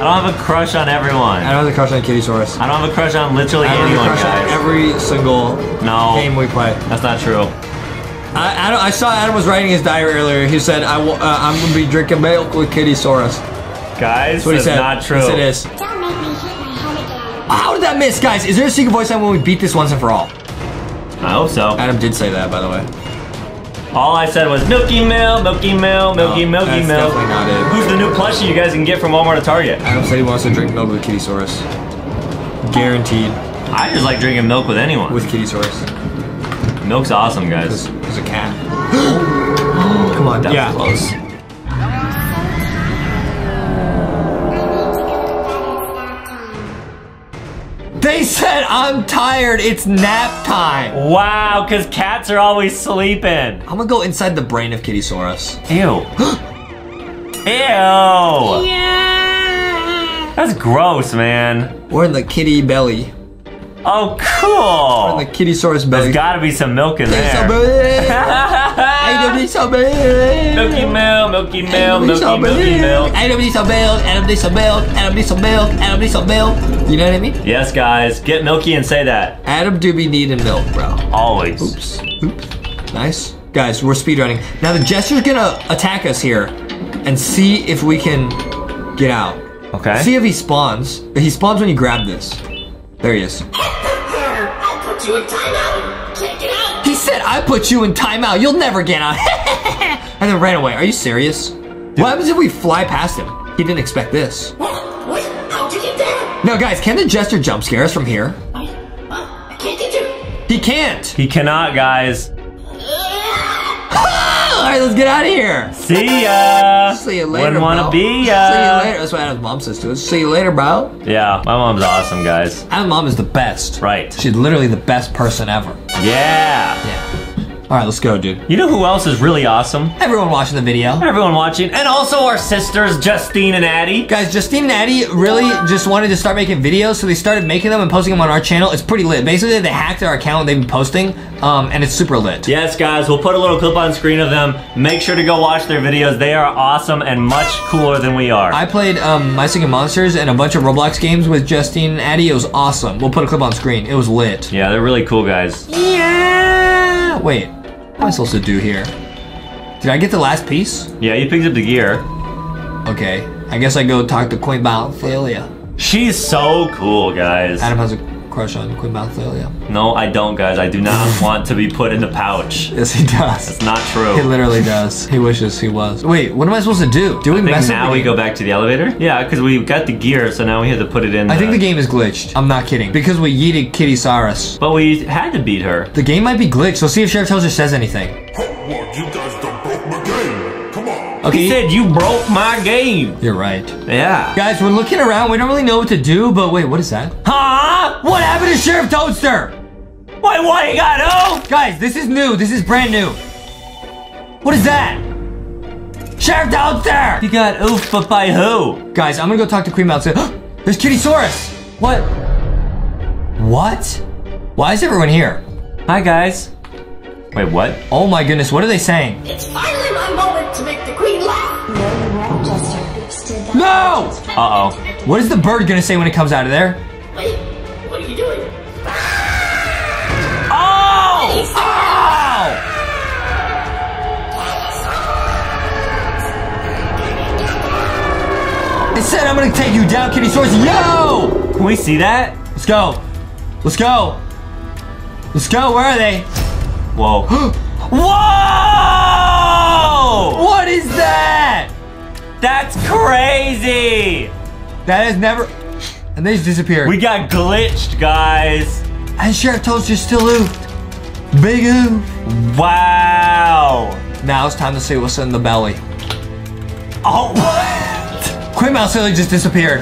I don't have a crush on everyone. I don't have a crush on Kittysaurus. I don't have a crush on literally anyone, guys. I have a crush on every single game we play. That's not true. I saw Adam was writing his diary earlier. He said, I'm going to be drinking milk with Kittysaurus. Guys, that's not true. Yes, it is. Don't make me hit my head again. How did that miss? Guys, is there a secret voice line when we beat this once and for all? I hope so. Adam did say that, by the way. All I said was Milky Mill, Milky Mill, Milky Milky Mill. That's definitely not it. Who's the new plushie you guys can get from Walmart or Target? Adam said he wants to drink milk with Kittysaurus. Guaranteed. I just like drinking milk with anyone. With Kittysaurus. Milk's awesome, guys. There's a cat. Come on, that's close. They said I'm tired, it's nap time. Wow, because cats are always sleeping. I'm gonna go inside the brain of Kittysaurus. Ew. Ew. Yeah. That's gross, man. We're in the kitty belly. Oh, cool. We're in the Kittysaurus belly. There's gotta be some milk in there. Milky milk, milky milk, milky, milky milk. Adam needs some milk, Adam needs some milk, Adam needs some milk, Adam needs some milk. You know what I mean? Yes, guys. Get milky and say that. Adam do be needing milk, bro. Always. Oops. Oops. Nice. Guys, we're speedrunning. Now, the Jester's gonna attack us here and see if we can get out. Okay. See if he spawns. He spawns when you grab this. There he is. I put you in timeout. Can't get out. He said, I put you in timeout. You'll never get out. And then ran away. Are you serious? Dude. What happens if we fly past him? He didn't expect this. Now, guys, can the Jester jump scare us from here? I can't get you. He can't. He cannot, guys. All right, let's get out of here. See ya. See you later, Wouldn't wanna be ya. See you later. That's what Adam's mom says to us. See you later, bro. Yeah, my mom's awesome, guys. Adam's mom is the best. Right. She's literally the best person ever. Yeah. Yeah. All right, let's go, dude. You know who else is really awesome? Everyone watching the video. Everyone watching. And also our sisters, Justine and Addie. Guys, Justine and Addie really just wanted to start making videos, so they started making them and posting them on our channel. It's pretty lit. Basically, they hacked our account and they've been posting, and it's super lit. Yes, guys. We'll put a little clip on screen of them. Make sure to go watch their videos. They are awesome and much cooler than we are. I played My Singing Monsters and a bunch of Roblox games with Justine and Addie. It was awesome. We'll put a clip on screen. It was lit. Yeah, they're really cool, guys. Yeah. Wait. What am I supposed to do here? Did I get the last piece? Yeah, you picked up the gear. Okay, I guess I go talk to Queen Bouncelia. She's so cool, guys. Adam has a crush on Queen Bouncelia. No, I don't, guys. I do not want to be put in the pouch. Yes, he does. That's not true. He literally does. He wishes he was. Wait, what am I supposed to do? Do we mess up? Now we go back to the elevator? Yeah, because we got the gear, so now we have to put it in. I think the game is glitched. I'm not kidding. Because we yeeted Kittysaurus. But we had to beat her. The game might be glitched, so see if Sheriff Toadster says anything. What, you guys done broke my game. Come on. Okay. He said, you broke my game. You're right. Yeah. Guys, we're looking around. We don't really know what to do, but wait, what is that? Huh? What happened to Sheriff Toadster? Why you got out? Guys, this is new. This is brand new. What is that? Sheriff Toadster! He got oofed by who? Guys, I'm gonna go talk to Queen Balsilia. There's Kittysaurus! What? What? Why is everyone here? Hi, guys. Wait, what? Oh my goodness, what are they saying? It's finally my moment to make the queen laugh! No! Uh-oh. What is the bird gonna say when it comes out of there? Wait, what are you doing? Oh! Oh! It said I'm gonna take you down, Kittysaurus. Yo! Can we see that? Let's go. Let's go. Let's go, where are they? Whoa. Whoa! What is that? That's crazy! That has never... And they just disappeared. We got glitched, guys. And Sheriff Toadster still oofed. Big oof. Wow. Now it's time to see what's in the belly. Oh, what? Queen Balsilia just disappeared.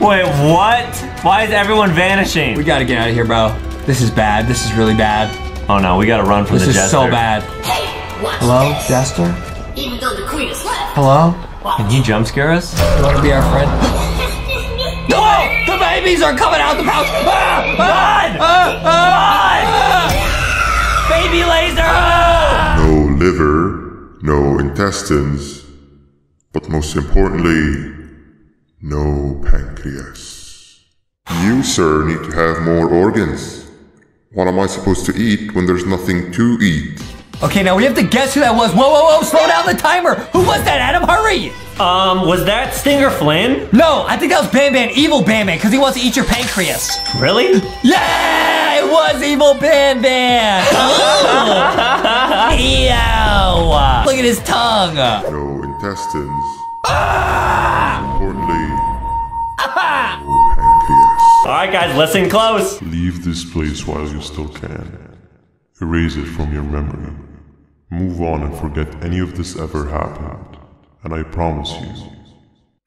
Wait, what? Why is everyone vanishing? We gotta get out of here, bro. This is bad. This is really bad. Oh no, we gotta run from the Jester. This is so bad. Hey, watch Hello, this. Jester? Even though the queen is left. Hello? Wow. Can you jump scare us? You wanna be our friend? The babies are coming out the pouch! Run! Run! Baby laser! No liver, no intestines, but most importantly, no pancreas. You, sir, need to have more organs. What am I supposed to eat when there's nothing to eat? Okay, now we have to guess who that was. Whoa, whoa, whoa, slow down the timer. Who was that, Adam? Hurry. Was that Stinger Flynn? No, I think that was Banban, evil Banban, because he wants to eat your pancreas. Really? Yeah, it was evil Banban. Ew. Look at his tongue. No intestines. Ah! Importantly, no pancreas. All right, guys, listen close. Leave this place while you still can. Erase it from your memory. Move on and forget any of this ever happened. And I promise you,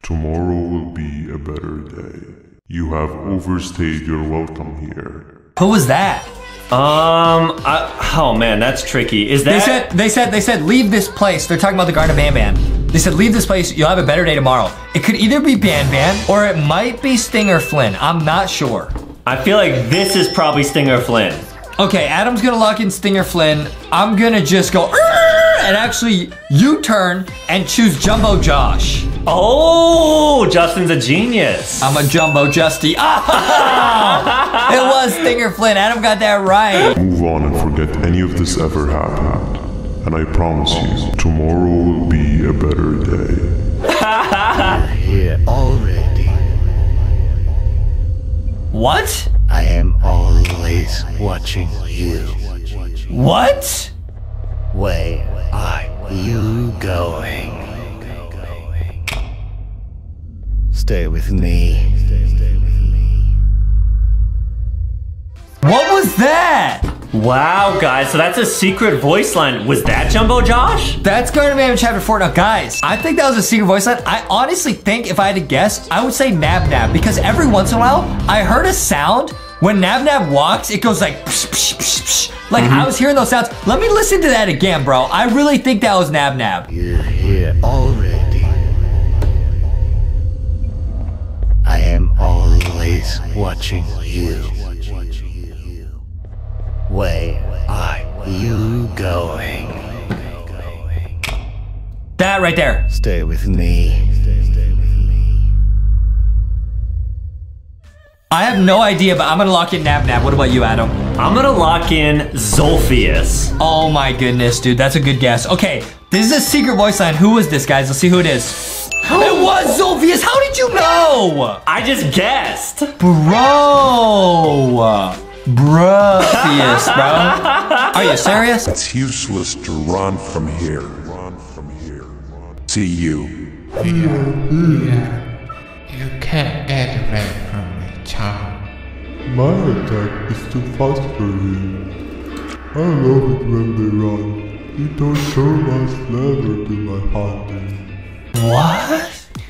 tomorrow will be a better day. You have overstayed your welcome here. Who was that? Oh man, that's tricky. Is that— They said, leave this place. They're talking about the Garden of Banban. They said, leave this place, you'll have a better day tomorrow. It could either be Banban or it might be Stinger Flynn. I'm not sure. I feel like this is probably Stinger Flynn. Okay, Adam's gonna lock in Stinger Flynn. I'm gonna just go and actually U-turn and choose Jumbo Josh. Oh, Justin's a genius. I'm a Jumbo Justy. Oh, it was Stinger Flynn. Adam got that right. Move on and forget any of this ever happened. And I promise you, tomorrow will be a better day. I'm here already. What? I am always watching you. What? Where are you going? Stay with me. What was that? Wow, guys, so that's a secret voice line. Was that Jumbo Josh? That's going to be in chapter 4. Now, guys, I think that was a secret voice line. I honestly think if I had to guess, I would say Nabnab, because every once in a while, I heard a sound. When Nabnab walks, it goes like psh, psh, psh, psh. Like I was hearing those sounds. Let me listen to that again, bro. I really think that was Nabnab. You're here already. I am always watching you. Where are you going? That right there. Stay with me. I have no idea, but I'm gonna lock in Nabnab. What about you, Adam? I'm gonna lock in Zolphius. Oh my goodness, dude, that's a good guess. Okay, this is a secret voice line. Who was this, guys? Let's see who it is. It was Zolphius. How did you know? I just guessed. Bro. Are you serious? It's useless to run from here. See you. You can't get away. My attack is too fast for you. I love it when they run. You don't show much flavor to my hunting. What?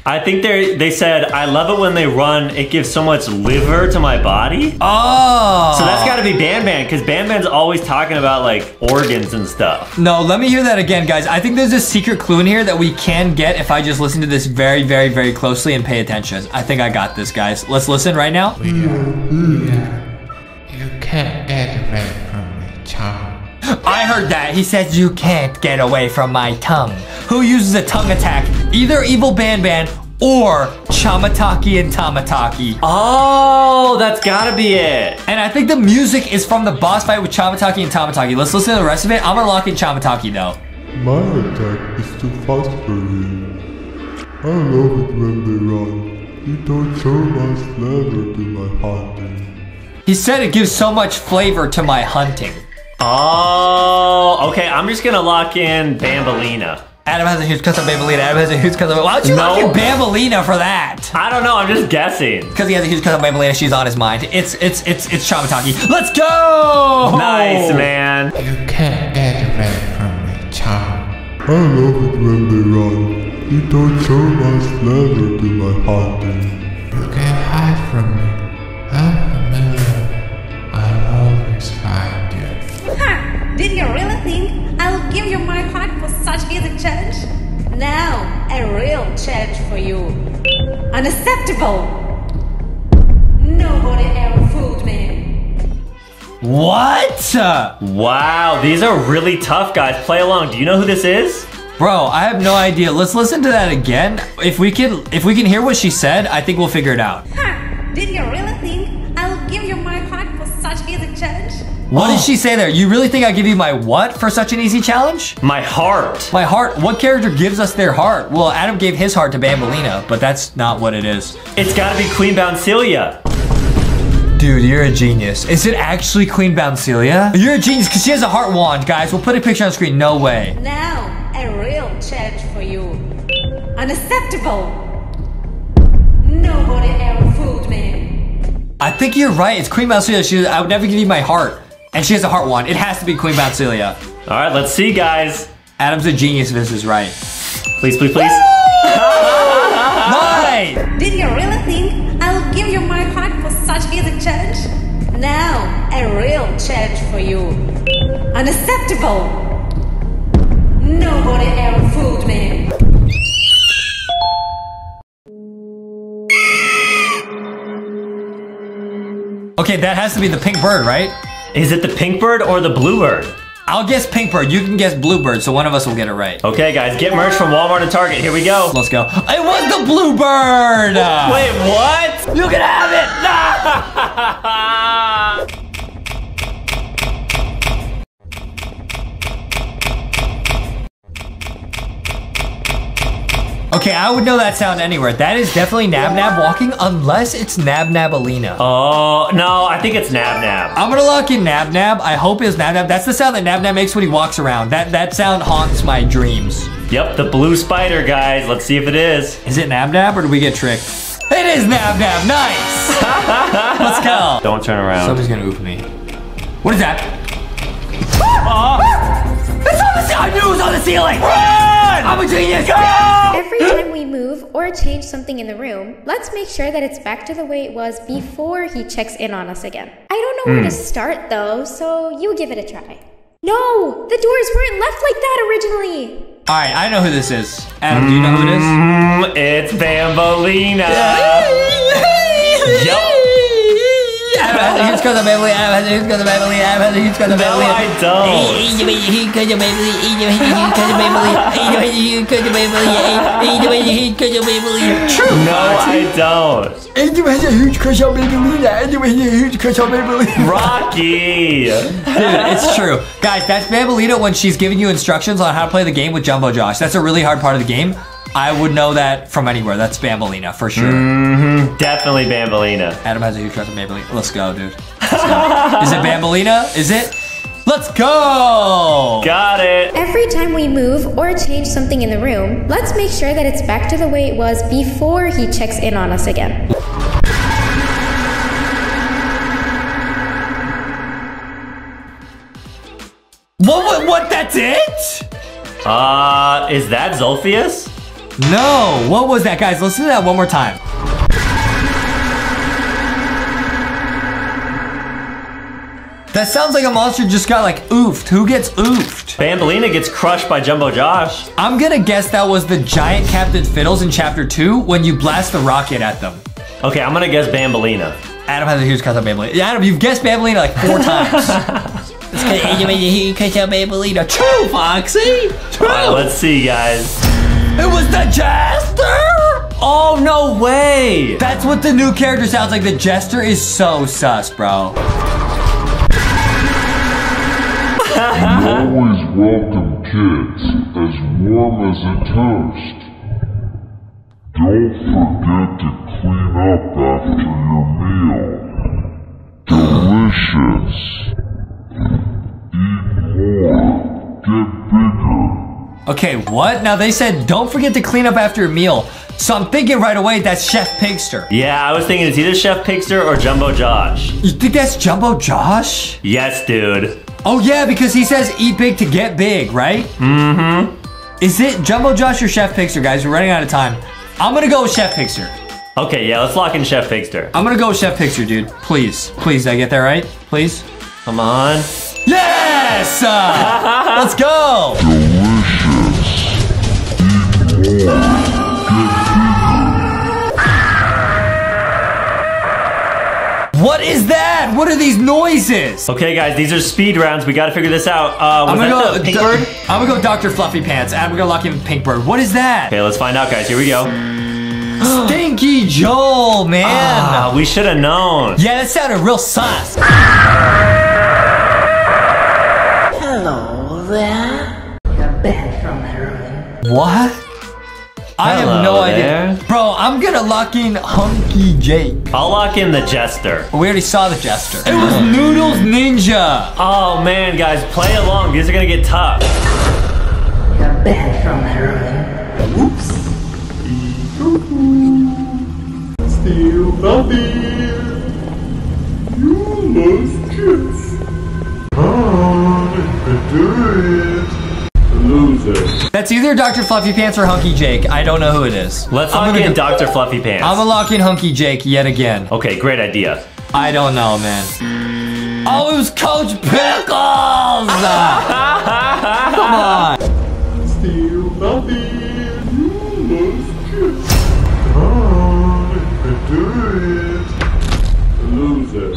I think they said, I love it when they run. It gives so much liver to my body. Oh. So that's gotta be Banban, because Banban's always talking about like organs and stuff. No, let me hear that again, guys. I think there's a secret clue in here that we can get if I just listen to this very, very, very closely and pay attention. I think I got this, guys. Let's listen right now. You can't get away from my tongue. I heard that. He said, you can't get away from my tongue. Who uses a tongue attack? Either evil Banban or Chamataki and Tamataki. Oh, that's gotta be it. And I think the music is from the boss fight with Chamataki and Tamataki. Let's listen to the rest of it. I'm gonna lock in Chamataki though. My attack is too fast for you. I love it when they run. You don't show much flavor to my hunting. He said it gives so much flavor to my hunting. Oh, okay, I'm just gonna lock in Bambaleena. Adam has a huge cuss on Bambaleena. Why would you lock in Bambaleena for that? I don't know. I'm just guessing. Because he has a huge cuss on Bambaleena. She's on his mind. It's Chamataki. Let's go! Nice, man. You can't get away from me, child. I love it when they run. You don't show much flavor to my hunting. You can't hide from me. I'm familiar. I'll always find you. Ha! Did you really think? I'll give you my heart for such easy challenge. Now, a real challenge for you. Unacceptable. Nobody ever fooled me. What? Wow, these are really tough, guys. Play along. Do you know who this is? Bro, I have no idea. Let's listen to that again. If we can hear what she said, I think we'll figure it out. Huh, did you really think I'll give you my heart for such easy challenge? What did she say there? You really think I give you my what for such an easy challenge? My heart. My heart. What character gives us their heart? Well, Adam gave his heart to Bambaleena, but that's not what it is. It's gotta be Queen Bouncelia. Dude, you're a genius. Is it actually Queen Bouncelia? You're a genius because she has a heart wand, guys. We'll put a picture on the screen. No way. Now, a real challenge for you. Unacceptable. Nobody ever fooled me. I think you're right. It's Queen Bouncelia. I would never give you my heart. And she has a heart wand. It has to be Queen Bouncelia. All right, let's see, guys. Adam's a genius if this is right. Please, please, please. Why? Did you really think I will give you my heart for such easy challenge? Now, a real challenge for you. Unacceptable. Nobody ever fooled me. Okay, that has to be the pink bird, right? Is it the pink bird or the blue bird? I'll guess pink bird. You can guess blue bird, so one of us will get it right. Okay, guys, get merch from Walmart and Target. Here we go. Let's go. It was the blue bird. Wait, what? You can have it. Okay, I would know that sound anywhere. That is definitely Nabnab walking, unless it's Nabnabalina. Oh, no, I think it's Nabnab. I'm gonna lock in Nabnab. I hope it's Nabnab. That's the sound that Nabnab makes when he walks around. That sound haunts my dreams. Yep, the blue spider, guys. Let's see if it is. Is it Nabnab or do we get tricked? It is Nabnab, nice! Let's go. Don't turn around. Somebody's gonna oof me. What is that? It's on the ceiling! I knew it was on the ceiling! Run! I'm a genius! Go! Every time we move or change something in the room, let's make sure that it's back to the way it was before he checks in on us again. I don't know where to start though, so you give it a try. No! The doors weren't left like that originally! Alright, I know who this is. Adam, do you know who it is? It's Bambaleena! Yup! Adam has a huge cause of Bambaleena. Adam has a huge cause of Bambaleena. Adam has a huge cause of Bambaleena. No, I don't. No, I don't. Adam has a huge cause of Bambaleena. Adam has a huge cause of Bambaleena. Rocky. Dude, it's true. Guys, that's Bambaleena when she's giving you instructions on how to play the game with Jumbo Josh. That's a really hard part of the game. I would know that from anywhere. That's Bambaleena for sure. Mm-hmm. Definitely Bambaleena. Adam has a huge crush on Bambaleena. Let's go, dude. Let's go. Is it Bambaleena? Is it? Let's go! Got it. Every time we move or change something in the room, let's make sure that it's back to the way it was before he checks in on us again. What? That's it? Is that Zolphius? No, what was that, guys? Let's do that one more time. That sounds like a monster just got like oofed. Who gets oofed? Bambaleena gets crushed by Jumbo Josh. I'm gonna guess that was the giant Captain Fiddles in chapter 2 when you blast the rocket at them. Okay, I'm gonna guess Bambaleena. Adam has a huge cut on Bambaleena. Adam, you've guessed Bambaleena like 4 times. It's gonna Bambaleena. True, Foxy. True. All right, let's see, guys. It was the Jester! Oh, no way! That's what the new character sounds like. The Jester is so sus, bro. You always welcome kids, as warm as a toast. Don't forget to clean up after your meal. Delicious. Eat more. Get bigger. Okay, what? Now they said, don't forget to clean up after your meal. So I'm thinking right away, that's Chef Pigster. Yeah, I was thinking it's either Chef Pigster or Jumbo Josh. You think that's Jumbo Josh? Yes, dude. Oh yeah, because he says eat big to get big, right? Mm-hmm. Is it Jumbo Josh or Chef Pigster, guys? We're running out of time. I'm gonna go with Chef Pigster. Okay, yeah, let's lock in Chef Pigster. I'm gonna go with Chef Pigster, dude. Please, please, did I get that right? Please? Come on. Yes! Let's go! What is that? What are these noises? Okay, guys, these are speed rounds. We gotta figure this out. Was that pink bird? I'm gonna go Dr. Fluffy Pants. Adam, we're gonna lock in with pink bird. What is that? Okay, let's find out, guys. Here we go. Stinky Joel, man. We should have known. Yeah, that sounded real sus. there? You're banned from my room. What? I have no idea. Bro, I'm gonna lock in Hunky Jake. I'll lock in the Jester. We already saw the Jester. It was Noodles Ninja. Oh man, guys, play along. These are gonna get tough. You're banned from my room. Oops. Still nothing. You lost kids. Oh, do it. Loser. That's either Dr. Fluffy Pants or Hunky Jake. I don't know who it is. Let's lock in Dr. Fluffy Pants. I'm gonna lock in Hunky Jake yet again. Okay, great idea. I don't know, man. Oh, it was Coach Pickles! Come on. Still nothing. Loser.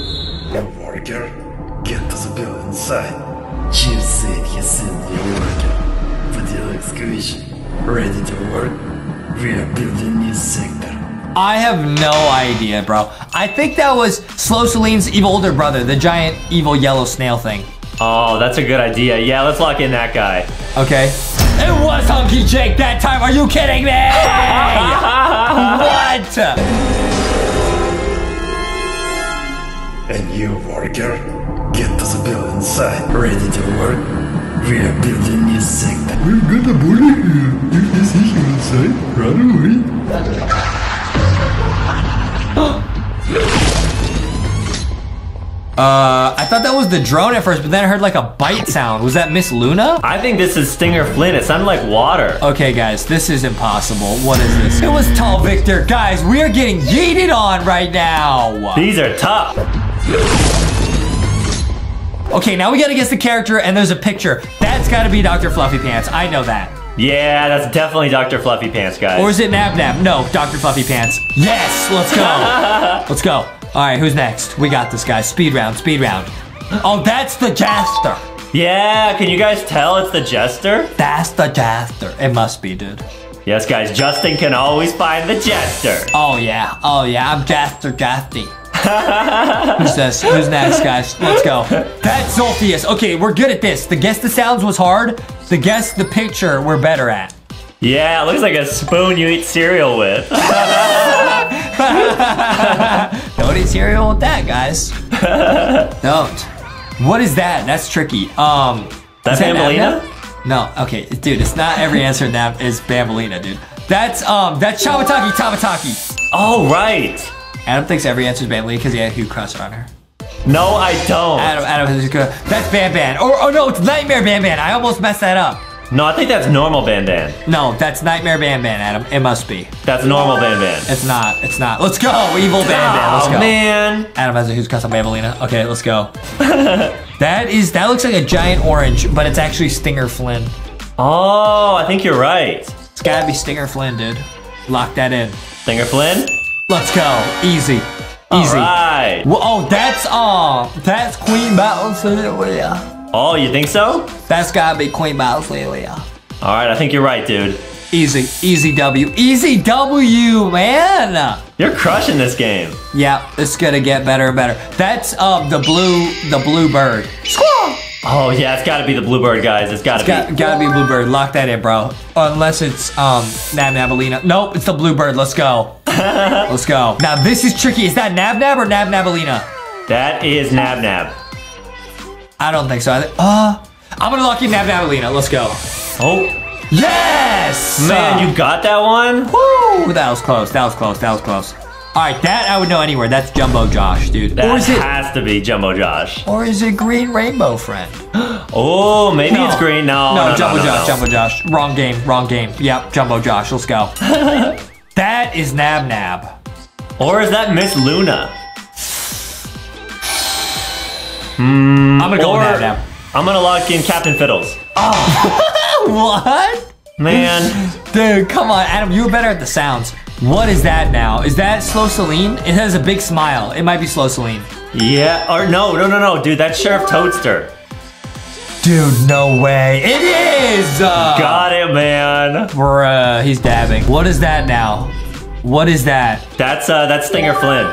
Don't worry, girl. Get to the bill inside. You said you sent your worker. Video excavation. Ready to work? We are building new sector. I have no idea, bro. I think that was Slow Seline's evil older brother, the giant evil yellow snail thing. Oh, that's a good idea. Yeah, let's lock in that guy. Okay. It was Hunky Jake that time. Are you kidding me? What? And you, worker, get to the building site. Ready to work? We are building new sector. We've got a bullet here. If this issue inside, run away. I thought that was the drone at first, but then I heard like a bite sound. Was that Miss Luna? I think this is Stinger Flynn. It sounded like water. Okay, guys, this is impossible. What is this? It was Tall Victor. Guys, we are getting yeeted on right now. These are tough. Okay, now we gotta guess the character, and there's a picture. That's gotta be Dr. Fluffy Pants. I know that. Yeah, that's definitely Dr. Fluffy Pants, guys. Or is it Nabnab? No, Dr. Fluffy Pants. Yes, let's go. Let's go. All right, who's next? We got this, guys. Speed round, speed round. Oh, that's the Jester. Yeah, can you guys tell it's the Jester? That's the Jester. It must be, dude. Yes, guys, Justin can always find the Jester. Oh, yeah. Oh, yeah, I'm Jester Jafty. Who's this? Who's next, guys? Let's go. That's Zolphius. Okay, we're good at this. The guess the sounds was hard. The guess the picture we're better at. Yeah, it looks like a spoon you eat cereal with. Don't eat cereal with that, guys. Don't. What is that? That's tricky. That's Bambaleena? No, okay, dude, it's not every answer that is Bambaleena, dude. That's Chamataki, Tamataki. Oh, right. Adam thinks every answer is Bambaleena because he had a huge crush on her. No, I don't. Adam is good. That's Banban. Oh no, it's Nightmare Banban. I almost messed that up. No, I think that's normal Banban. No, that's Nightmare Banban, Adam. It must be. That's normal Banban. It's not. It's not. Let's go, evil Banban. Let's go. Oh man. Adam has a huge crush on Bambaleena. Okay, let's go. That looks like a giant orange, but it's actually Stinger Flynn. Oh, I think you're right. It's gotta be Stinger Flynn, dude. Lock that in. Stinger Flynn. Let's go. Easy. Easy. Right. Well, oh, that's Queen Bouncelia. Oh, you think so? That's gotta be Queen Bouncelia. All right, I think you're right, dude. Easy. Easy W. Easy W, man. You're crushing this game. Yeah, it's gonna get better and better. That's the blue bird. Squirrel. Oh, yeah, it's gotta be the bluebird, guys. It's gotta be bluebird. Lock that in, bro. Unless it's, Nabnabalina. Nope, it's the bluebird. Let's go. Let's go. Now, this is tricky. Is that Nabnab or Nabnabalina? That is Nabnab. I don't think so. I'm gonna lock in Nabnabalina. Let's go. Oh. Yes! Man, you got that one? Woo! That was close. That was close. That was close. All right, that I would know anywhere. That's Jumbo Josh, dude. That has to be Jumbo Josh. Or is it Green Rainbow Friend? Oh, maybe no. It's green. No, Jumbo Josh. Wrong game. Yep, Jumbo Josh. Let's go. That is Nabnab. Or is that Miss Luna? I'm gonna go with Nabnab. I'm gonna lock in Captain Fiddles. Oh, what? Man. Dude, come on, Adam. You were better at the sounds. What is that now? Is that Slow Seline? It has a big smile. It might be Slow Seline. Yeah, or no, dude, that's Sheriff Toadster. Dude, no way. It is! Got it, man. Bruh, he's dabbing. What is that now? What is that? That's Stinger Flynn.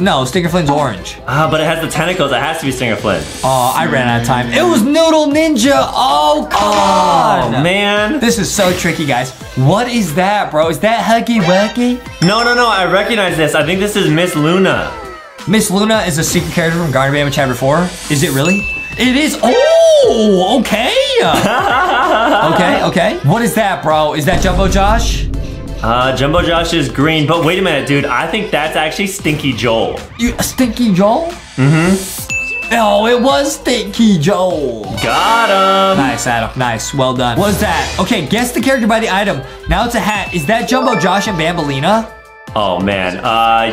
No, Stinger Flynn's orange. Ah, but it has the tentacles. It has to be Stinger Flynn. Oh, I ran out of time. It was Noodle Ninja. Oh, come on. Oh, man. This is so tricky, guys. What is that, bro? Is that Huggy Wuggy? No, no, no. I recognize this. I think this is Miss Luna. Miss Luna is a secret character from Garden of Banban Chapter 4. Is it really? It is. Oh, okay. Okay, okay. What is that, bro? Is that Jumbo Josh? Jumbo Josh is green, but wait a minute, dude. I think that's actually Stinky Joel. Stinky Joel? Mm-hmm. Oh, it was Stinky Joel. Got him. Nice, Adam. Nice. Well done. What is that? Okay, guess the character by the item. Now it's a hat. Is that Jumbo Josh and Bambaleena? Oh, man.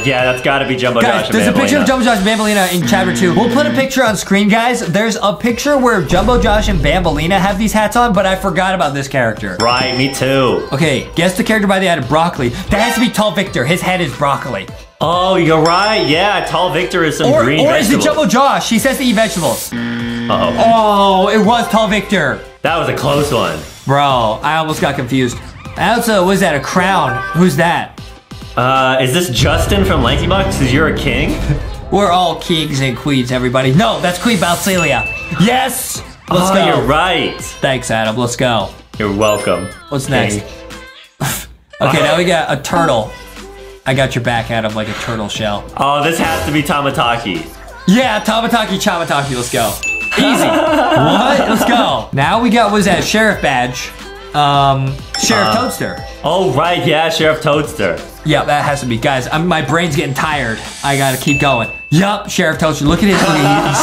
Yeah, that's got to be Jumbo Josh and Bambaleena. There's a picture of Jumbo Josh and Bambaleena in Chapter 2. We'll put a picture on screen, guys. There's a picture where Jumbo Josh and Bambaleena have these hats on, but I forgot about this character. Right, me too. Okay, guess the character by the head of broccoli. That has to be Tall Victor. His head is broccoli. Oh, you're right. Yeah, Tall Victor is some green vegetable. Or is it Jumbo Josh? He says to eat vegetables. Uh-oh. Oh, it was Tall Victor. That was a close one. Bro, I almost got confused. Also, was that a crown? Who's that? Is this Justin from LankyBox? Because you're a king? We're all kings and queens, everybody. No, that's Queen Bouncelia. Yes! Let's go. You're right. Thanks, Adam. Let's go. You're welcome. What's next? Okay, now we got a turtle. I got your back, Adam, like a turtle shell. Oh, this has to be Tamataki. Yeah, Tamataki, Chamataki. Let's go. Easy. What? Let's go. Now we got, what is that? Sheriff badge. Sheriff Toadster. Oh, right. Yeah, Sheriff Toadster. Yeah, that has to be. Guys, my brain's getting tired. I gotta keep going. Yup, Sheriff Toadster. Look at his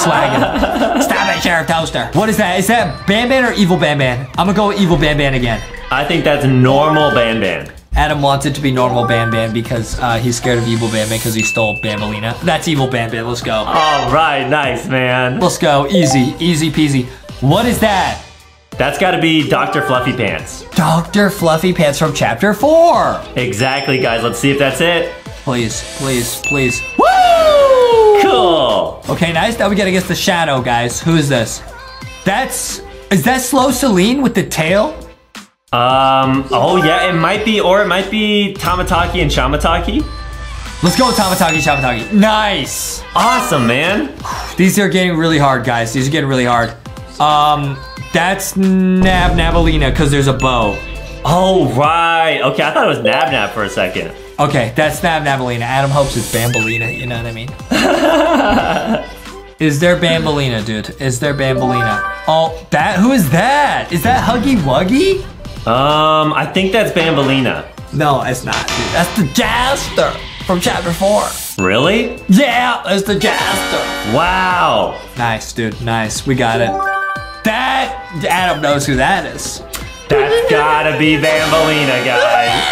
swagging. Stop it, Sheriff Toadster. What is that? Is that Banban or Evil Banban? I'm gonna go with Evil Banban again. I think that's Normal Banban. Adam wants it to be Normal Banban because he's scared of Evil Banban because he stole Bambaleena. That's Evil Banban. Let's go. All right. Nice, man. Let's go. Easy. Easy peasy. What is that? That's gotta be Dr. Fluffy Pants. Dr. Fluffy Pants from Chapter 4. Exactly, guys. Let's see if that's it. Please, please, please. Woo! Cool. Okay, nice. Now we gotta guess the shadow, guys. Who is this? Is that Slow Seline with the tail? Oh yeah, it might be, or it might be Tamataki and Chamataki. Let's go with Tamataki, Chamataki. Nice. Awesome, man. These are getting really hard, guys. These are getting really hard. That's Nabnabalina because there's a bow. Oh, right. Okay, I thought it was Nabnab for a second. Okay, that's Nabnabalina. Adam hopes it's Bambaleena, you know what I mean? Is there Bambaleena, dude? Is there Bambaleena? Oh, that? Who is that? Is that Huggy Wuggy? I think that's Bambaleena. No, it's not, dude. That's the Jester from Chapter 4. Really? Yeah, it's the Jester. Wow. Nice, dude. Nice. We got it. That, Adam knows who that is. That's gotta be Bambaleena, guys.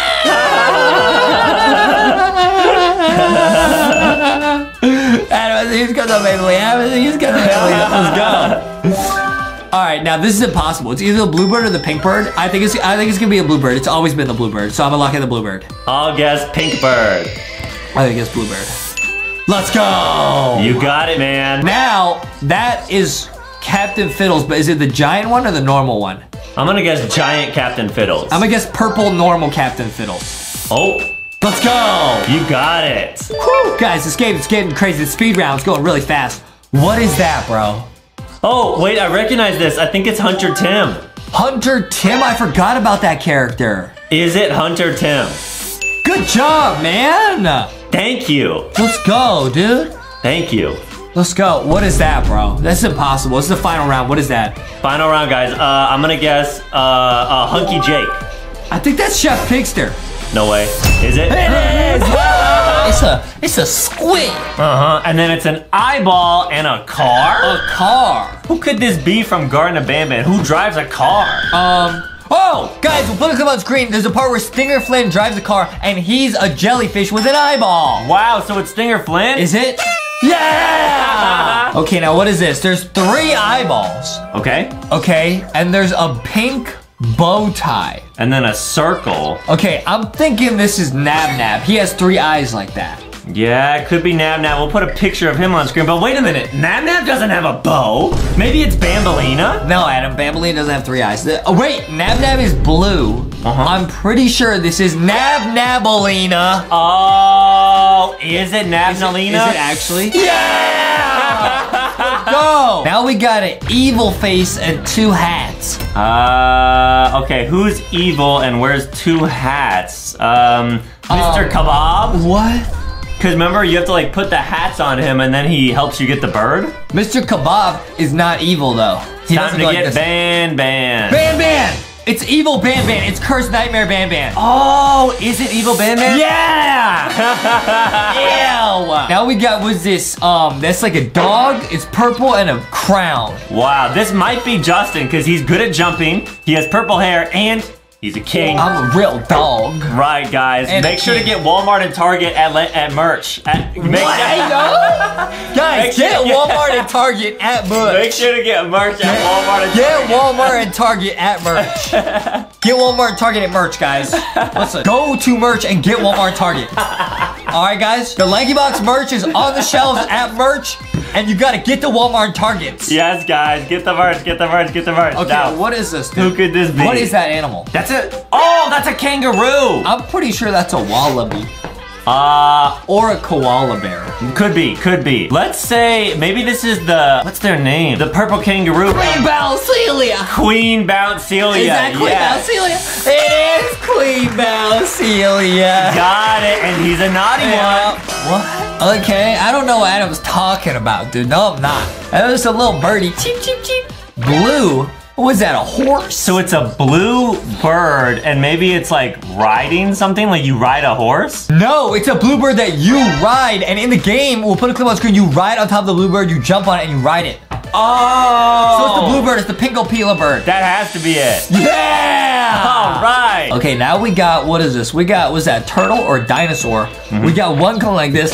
Adam, I think he's got the Bambaleena. I think he's got the Bambaleena. Let's go. All right, now this is impossible. It's either the bluebird or the pink bird. I think it's gonna be a bluebird. It's always been the bluebird, so I'm gonna lock in the bluebird. I'll guess pink bird. I think it's bluebird. Let's go. You got it, man. Now that is Captain Fiddles, but is it the giant one or the normal one? I'm gonna guess giant Captain Fiddles. I'm gonna guess purple normal Captain Fiddles. Oh. Let's go. You got it. Whew. Guys, this game is getting crazy. The speed round's going really fast. What is that, bro? Oh, wait, I recognize this. I think it's Hunter Tim. Hunter Tim? I forgot about that character. Is it Hunter Tim? Good job, man. Thank you. Let's go, dude. Thank you. Let's go. What is that, bro? That's impossible. This is the final round. What is that? Final round, guys. I'm going to guess Hunky Jake. I think that's Chef Pigster. No way. Is it? It is! It's a squid. Uh-huh. And then it's an eyeball and a car? A car. Who could this be from Garden of Banban? Who drives a car? Oh, guys, we'll put it on screen. There's a part where Stinger Flynn drives a car, and he's a jellyfish with an eyeball. Wow, so it's Stinger Flynn? Is it? Yeah! Okay, now what is this? There's three eyeballs. Okay. Okay, and there's a pink bow tie. And then a circle. Okay, I'm thinking this is Nabnab. He has three eyes like that. Yeah, it could be Nabnab. We'll put a picture of him on screen, but wait a minute. Nabnab doesn't have a bow. Maybe it's Bambaleena? No, Adam, Bambaleena doesn't have three eyes. Oh, wait, Nabnab is blue. I'm pretty sure this is Nabnabalina. Oh, is it Nabnabalina? Is it actually? Yeah! Go! Now we got an evil face and two hats. Okay, who's evil and wears two hats? Mr. Kebab? What? Because remember, you have to like put the hats on him and then he helps you get the bird. Mr. Kebab is not evil though. He doesn't get like Banban. Banban! It's evil Banban. It's cursed nightmare Banban. Oh, is it evil Banban? Yeah! Ew! Now we got, what's this? That's like a dog. It's purple and a crown. Wow, this might be Justin because he's good at jumping. He has purple hair and... he's a king. I'm a real dog. Right, guys. And make sure to get Walmart and Target at merch. Guys, get Walmart and Target at merch. Make sure to get merch at Walmart and Target. Get Walmart and Target at merch. Get Walmart and Target at merch, guys. Listen, go to merch and get Walmart and Target. All right, guys. The LankyBox merch is on the shelves at merch. And you gotta get the Walmart and Targets. Yes, guys, get the merch, get the merch, get the merch. Okay, now, what is this, dude? Who could this be? What is that animal? That's a, oh, that's a kangaroo. I'm pretty sure that's a wallaby. Or a koala bear. Could be, could be. Let's say, maybe this is the, what's their name? The purple kangaroo. Queen Bouncelia. Queen Bouncelia. Is that Queen Bouncelia? It is Queen Bouncelia. Got it, and he's a naughty one. What? Okay, I don't know what Adam's talking about, dude. No, I'm not. That was a little birdie. Cheep, cheep, cheep. Blue. What was that, a horse? So it's a blue bird, and maybe it's like riding something, like you ride a horse? No, it's a blue bird that you ride, and in the game, we'll put a clip on screen, you ride on top of the blue bird, you jump on it, and you ride it. Oh! So it's the blue bird, it's the Pinko Pila bird. That has to be it. Yeah! All right. Okay, now we got, what is this? We got, was that turtle or dinosaur? We got one color like this.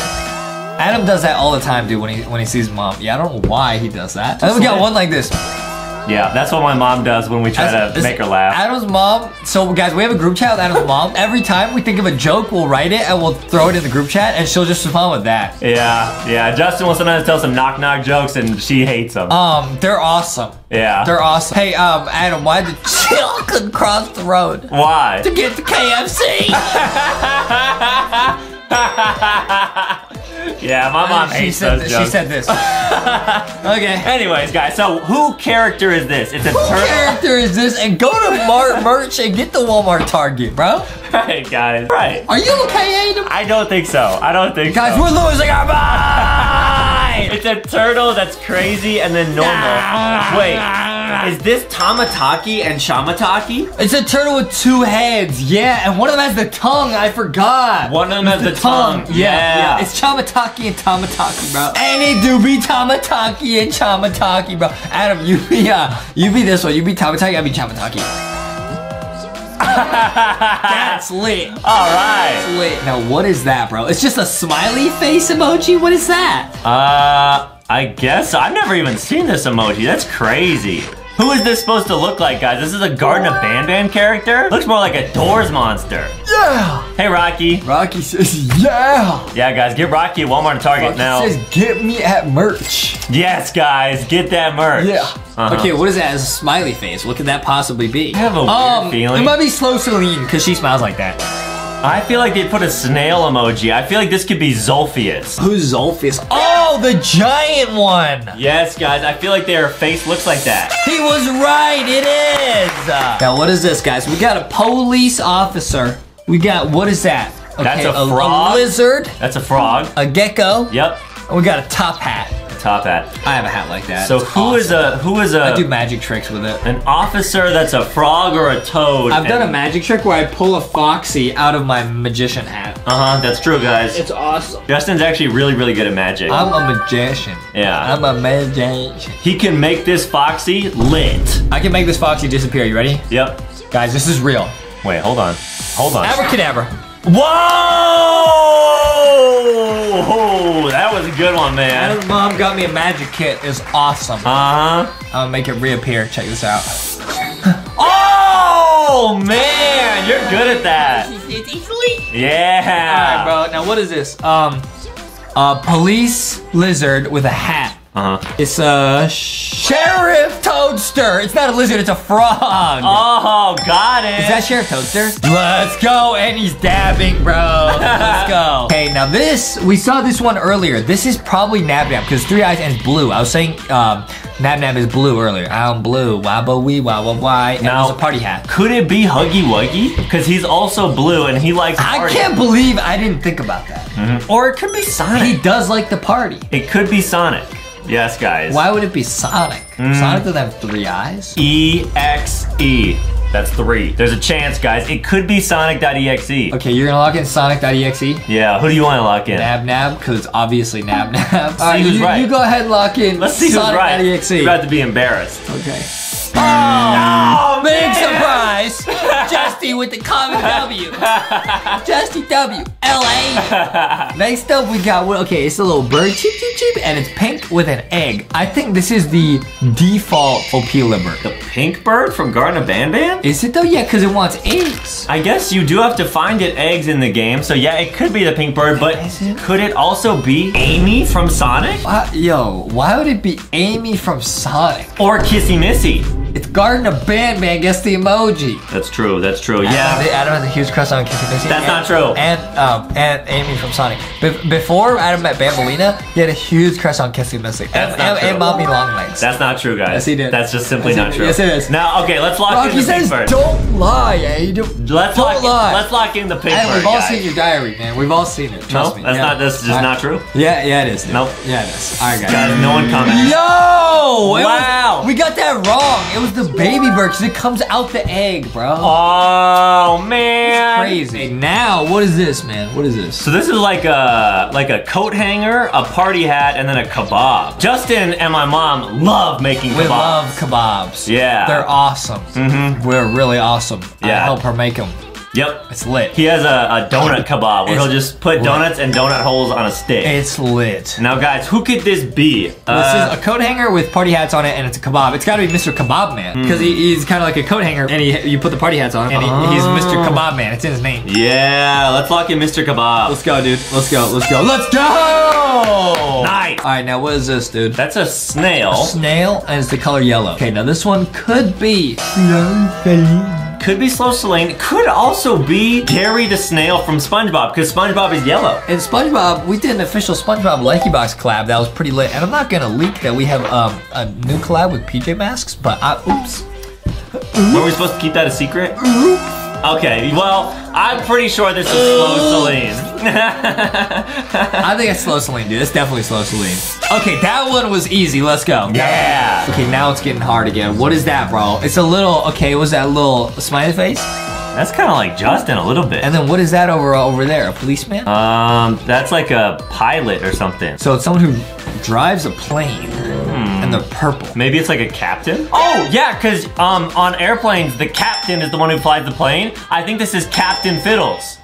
Adam does that all the time, dude, when he sees mom. Yeah, I don't know why he does that. And then we got one like this. Yeah, that's what my mom does when we try to make her laugh. Adam's mom, so guys, we have a group chat with Adam's mom. Every time we think of a joke, we'll write it and we'll throw it in the group chat and she'll just respond with that. Yeah, yeah, Justin will sometimes tell some knock-knock jokes and she hates them. They're awesome. Yeah. They're awesome. Hey, Adam, why did Chill cross the road? Why? To get to KFC. Yeah, my mom hates those jokes. She said this. Okay. Anyways, guys, so who character is this? It's a turtle. Who character is this? And go to merch and get the Walmart Target, bro. Right, guys. Right. Are you okay, Adam? I don't think so. I don't think so. Guys, we're losing our mind. It's a turtle that's crazy and then normal. Wait. Is this Tamataki and Chamataki? It's a turtle with two heads, yeah, and one of them has the tongue, I forgot. One of them has the tongue. Yeah. It's Chamataki and Tamataki, bro. And it do be Tamataki and Chamataki, bro. Adam, you be this one, you be Tamataki, I be Chamataki. That's lit. All right. That's lit. Now, what is that, bro? It's just a smiley face emoji? What is that? I guess I've never even seen this emoji. That's crazy. Who is this supposed to look like, guys? This is a Garden of Banban character? Looks more like a Doors monster. Yeah! Hey, Rocky. Rocky says, yeah! Yeah, guys, get Rocky at Walmart and Target now. Rocky says, get me at merch. Yes, guys, get that merch. Yeah. Okay, what is that? It's a smiley face. What could that possibly be? I have a weird feeling. It might be Slow Seline, because she smiles like that. I feel like they put a snail emoji. I feel like this could be Zolphius. Who's Zolphius? Oh, the giant one. Yes, guys. I feel like their face looks like that. He was right. It is. Now, what is this, guys? We got a police officer. We got, what is that? Okay, that's a frog. A lizard. That's a frog. A gecko. Yep. And we got a top hat. Top hat. I have a hat like that. So who is a? I do magic tricks with it. An officer that's a frog or a toad. I've done a magic trick where I pull a Foxy out of my magician hat. That's true, guys. It's awesome. Justin's actually really, really good at magic. I'm a magician. Yeah. I'm a magician. He can make this Foxy lit. I can make this Foxy disappear. You ready? Yep. Guys, this is real. Wait, hold on. Hold on. Abracadabra. Whoa! Oh, that was a good one, man. Adam's mom got me a magic kit. It's awesome. I'll make it reappear. Check this out. Oh, man. You're good at that. Yeah. All right, bro. Now, what is this? A police lizard with a hat. Uh-huh. It's a Sheriff Toadster. It's not a lizard, it's a frog. Oh, got it. Is that Sheriff Toadster? Let's go, and he's dabbing, bro. Let's go. Okay, now this, we saw this one earlier. This is probably Nabnab, because three eyes and it's blue. I was saying Nabnab is blue earlier. I'm blue, wabawee, wawawai, and now, it was a party hat. Could it be Huggy Wuggy? Because he's also blue, and he likes party. I can't believe I didn't think about that. Mm-hmm. Or it could be Sonic. He does like the party. It could be Sonic. Yes, guys. Why would it be Sonic? Sonic doesn't have three eyes. EXE. That's three. There's a chance, guys. It could be Sonic.exe. Okay, you're gonna lock in Sonic.exe? Yeah, who do you wanna lock in? Nabnab, because it's obviously Nabnab. All right, who's right. You go ahead and lock in. Let's see Sonic who's right. .exe. You're about to be embarrassed. Okay. Oh, big surprise! Justy with the common W. Justy W. LA. Next up, we got what? Okay, it's a little bird, cheep cheep cheep, and it's pink with an egg. I think this is the default Opila bird. The pink bird from Garden of Banban? Is it though? Yeah, because it wants eggs. I guess you do have to find it eggs in the game, so yeah, it could be the pink bird, but could it also be Amy from Sonic? Yo, why would it be Amy from Sonic? Or Kissy Missy? It's Garden of Banban gets the emoji. That's true, that's true, yeah. Adam has a huge crush on Kissy Missy. That's not true. And Amy from Sonic. Before Adam met Bambaleena, he had a huge crush on Kissy Missy. That's not true. And Mommy Longlegs. That's not true, guys. Yes, he did. That's just simply not true. Yes, it is. Now, okay, let's lock in the pink bird. Don't lie, Don't lie. Let's lock in the pink bird, we've all seen your diary, man. We've all seen it, trust me. That's just not true? Yeah, it is. Nope. Yeah, it is. All right, guys. No one commented. Yo! Wow! We got that wrong. It was the baby bird, because it comes out the egg, bro. Oh, man. It's crazy. Now, what is this, man? What is this? So this is like a coat hanger, a party hat, and then a kebab. Justin and my mom love making kebabs. We love kebabs. Yeah. They're awesome. Mm-hmm. We're really awesome. Yeah. I help her make them. Yep. It's lit. He has a donut kebab where he'll just put donuts and donut holes on a stick. It's lit. Now, guys, who could this be? This is a coat hanger with party hats on it, and it's a kebab. It's got to be Mr. Kebab Man, because he's kind of like a coat hanger, and you put the party hats on him, and he's Mr. Kebab Man. It's in his name. Yeah, let's lock in Mr. Kebab. Let's go, dude. Let's go. Let's go. Let's go! Nice. All right, now, what is this, dude? That's a snail. A snail, and it's the color yellow. Okay, now, this one could be... Could be Slow Seline. Could also be Gary the Snail from SpongeBob, because SpongeBob is yellow. And SpongeBob, we did an official SpongeBob LankyBox collab that was pretty lit. And I'm not gonna leak that we have a new collab with PJ Masks, but oops. Were we supposed to keep that a secret? Okay, well, I'm pretty sure this is Slow Seline. I think it's Slow Seline, dude. It's definitely Slow Seline. Okay, that one was easy. Let's go. Yeah. Okay, now it's getting hard again. What is that, bro? It's a little, okay, was that little smiley face? That's kind of like Justin a little bit. And then what is that over there? A policeman? That's like a pilot or something. So it's someone who drives a plane. And they're purple. Maybe it's like a captain? Oh, yeah, because on airplanes, the captain is the one who flies the plane. I think this is Captain Fiddles.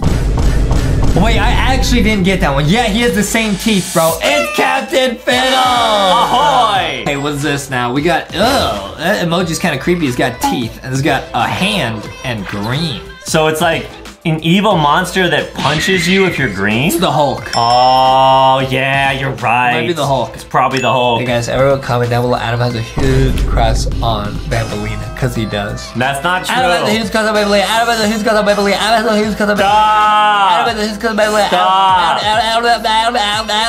Wait, I actually didn't get that one. Yeah, he has the same teeth, bro. It's Captain Fiddle! Ahoy! Hey, what's this now? We got, oh, that emoji's kind of creepy. It's got teeth, and it's got a hand and green. So it's like an evil monster that punches you if you're green? It's the Hulk. Oh, yeah, you're right. It might be the Hulk. It's probably the Hulk. Hey, guys, everyone comment down below. Adam has a huge crush on Bambaleena, because he does. That's not true. Adam has a huge crush on Bambaleena. Adam has a huge crush on Bambaleena. Adam has a huge crush on Bambaleena. Stop. Adam has a huge crush on Bambaleena. Stop. Adam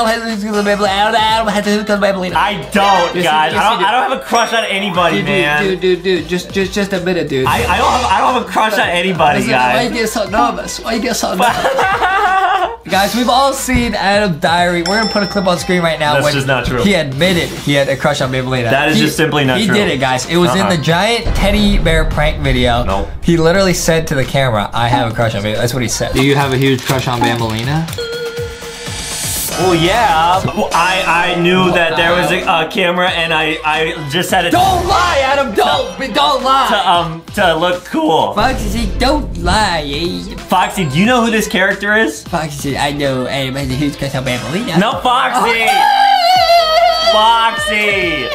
has a huge crush on Bambaleena. Adam has a huge crush on Bambaleena. I don't, guys. I don't have a crush on anybody, man. Dude. Just admit it, dude. I don't have a crush on anybody, guys. Why you get so nervous? Guys, we've all seen Adam's diary. We're gonna put a clip on screen right now. That's just not true. He admitted he had a crush on Bambaleena. That is just simply not true. He did it, guys. It was in the giant teddy bear prank video. Nope. He literally said to the camera, "I have a crush on Bambaleena." That's what he said. Do you have a huge crush on Bambaleena? Oh yeah, I knew that there was a camera, and I just had it. Don't lie, Adam. Don't lie. To look cool. Foxy, don't lie. Foxy, do you know who this character is? Foxy, I know. Adam has a huge crush on Bambaleena. No, Foxy. Foxy.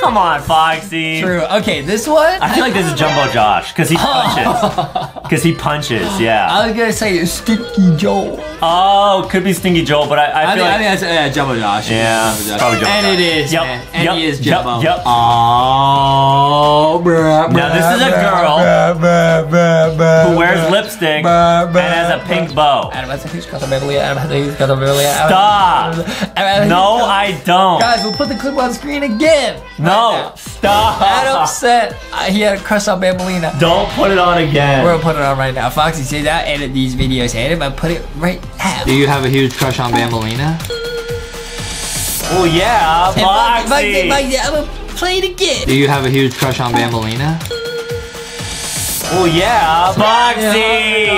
Come on, Foxy. True. Okay, this one? I feel like this is Jumbo Josh, because he punches. Because he punches, yeah. I was going to say Stinky Joel. Oh, it could be Stinky Joel, but I think that's Jumbo Josh. Yeah, probably Jumbo Josh. And it is, yep. Man. And yep. He is Jumbo. Yep. Oh, bruh. Now, this is a girl who wears lipstick and has a pink bow. Adam has a huge customability. Stop. No, I don't. Guys, we'll put the clip on screen again. No, stop. Adam said he had a crush on Bambaleena. Don't put it on again. We're gonna put it on right now. Foxy, say that. Edit these videos. Adam, I put it right now. Do you have a huge crush on Bambaleena? Oh yeah, Foxy. I'm gonna play it again. Do you have a huge crush on Bambaleena? Oh yeah, Boxy!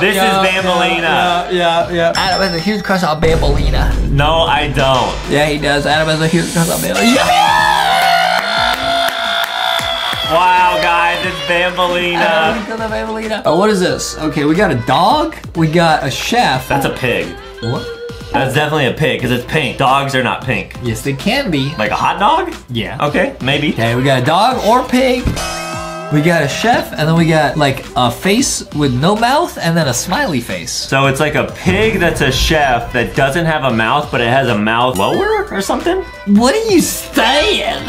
This is Bambaleena. Yeah. Adam has a huge crush on Bambaleena. No, I don't. Yeah, he does. Adam has a huge crush on Bambaleena. Yeah! Wow, guys, it's Bambaleena. Oh, what is this? Okay, we got a dog. We got a chef. That's a pig. What? That's definitely a pig, because it's pink. Dogs are not pink. Yes, they can be. Like a hot dog? Yeah. Okay, maybe. Okay, we got a dog or pig. We got a chef, and then we got like a face with no mouth, and then a smiley face. So it's like a pig that's a chef that doesn't have a mouth, but it has a mouth lower or something? What are you saying?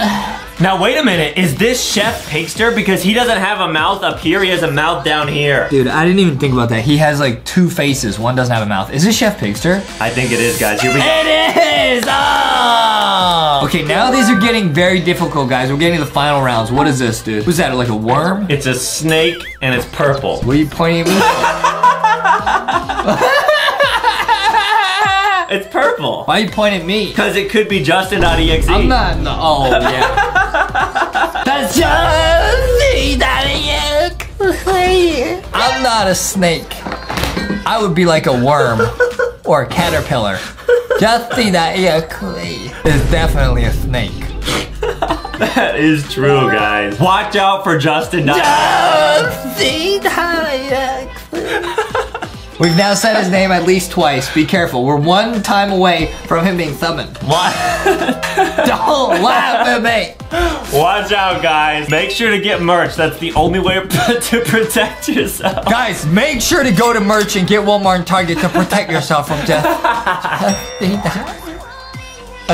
Now wait a minute, is this Chef Pigster? Because he doesn't have a mouth up here, he has a mouth down here. Dude, I didn't even think about that. He has like two faces, one doesn't have a mouth. Is this Chef Pigster? I think it is, guys, here we go. It is! Oh! Okay, now these are getting very difficult, guys. We're getting to the final rounds. What is this, dude? What's that, like a worm? It's a snake and it's purple. What are you pointing at me for? It's purple. Why are you pointing at me? Because it could be Justin.exe. I'm not in the... Oh, yeah. That's Justin.exe. I'm not a snake. I would be like a worm or a caterpillar. Justin.exe is definitely a snake. That is true, guys. Watch out for Justin.exe. We've now said his name at least twice. Be careful. We're one time away from him being summoned. What? Don't laugh at me. Watch out, guys. Make sure to get merch. That's the only way to protect yourself. Guys, make sure to go to merch and get Walmart and Target to protect yourself from death. I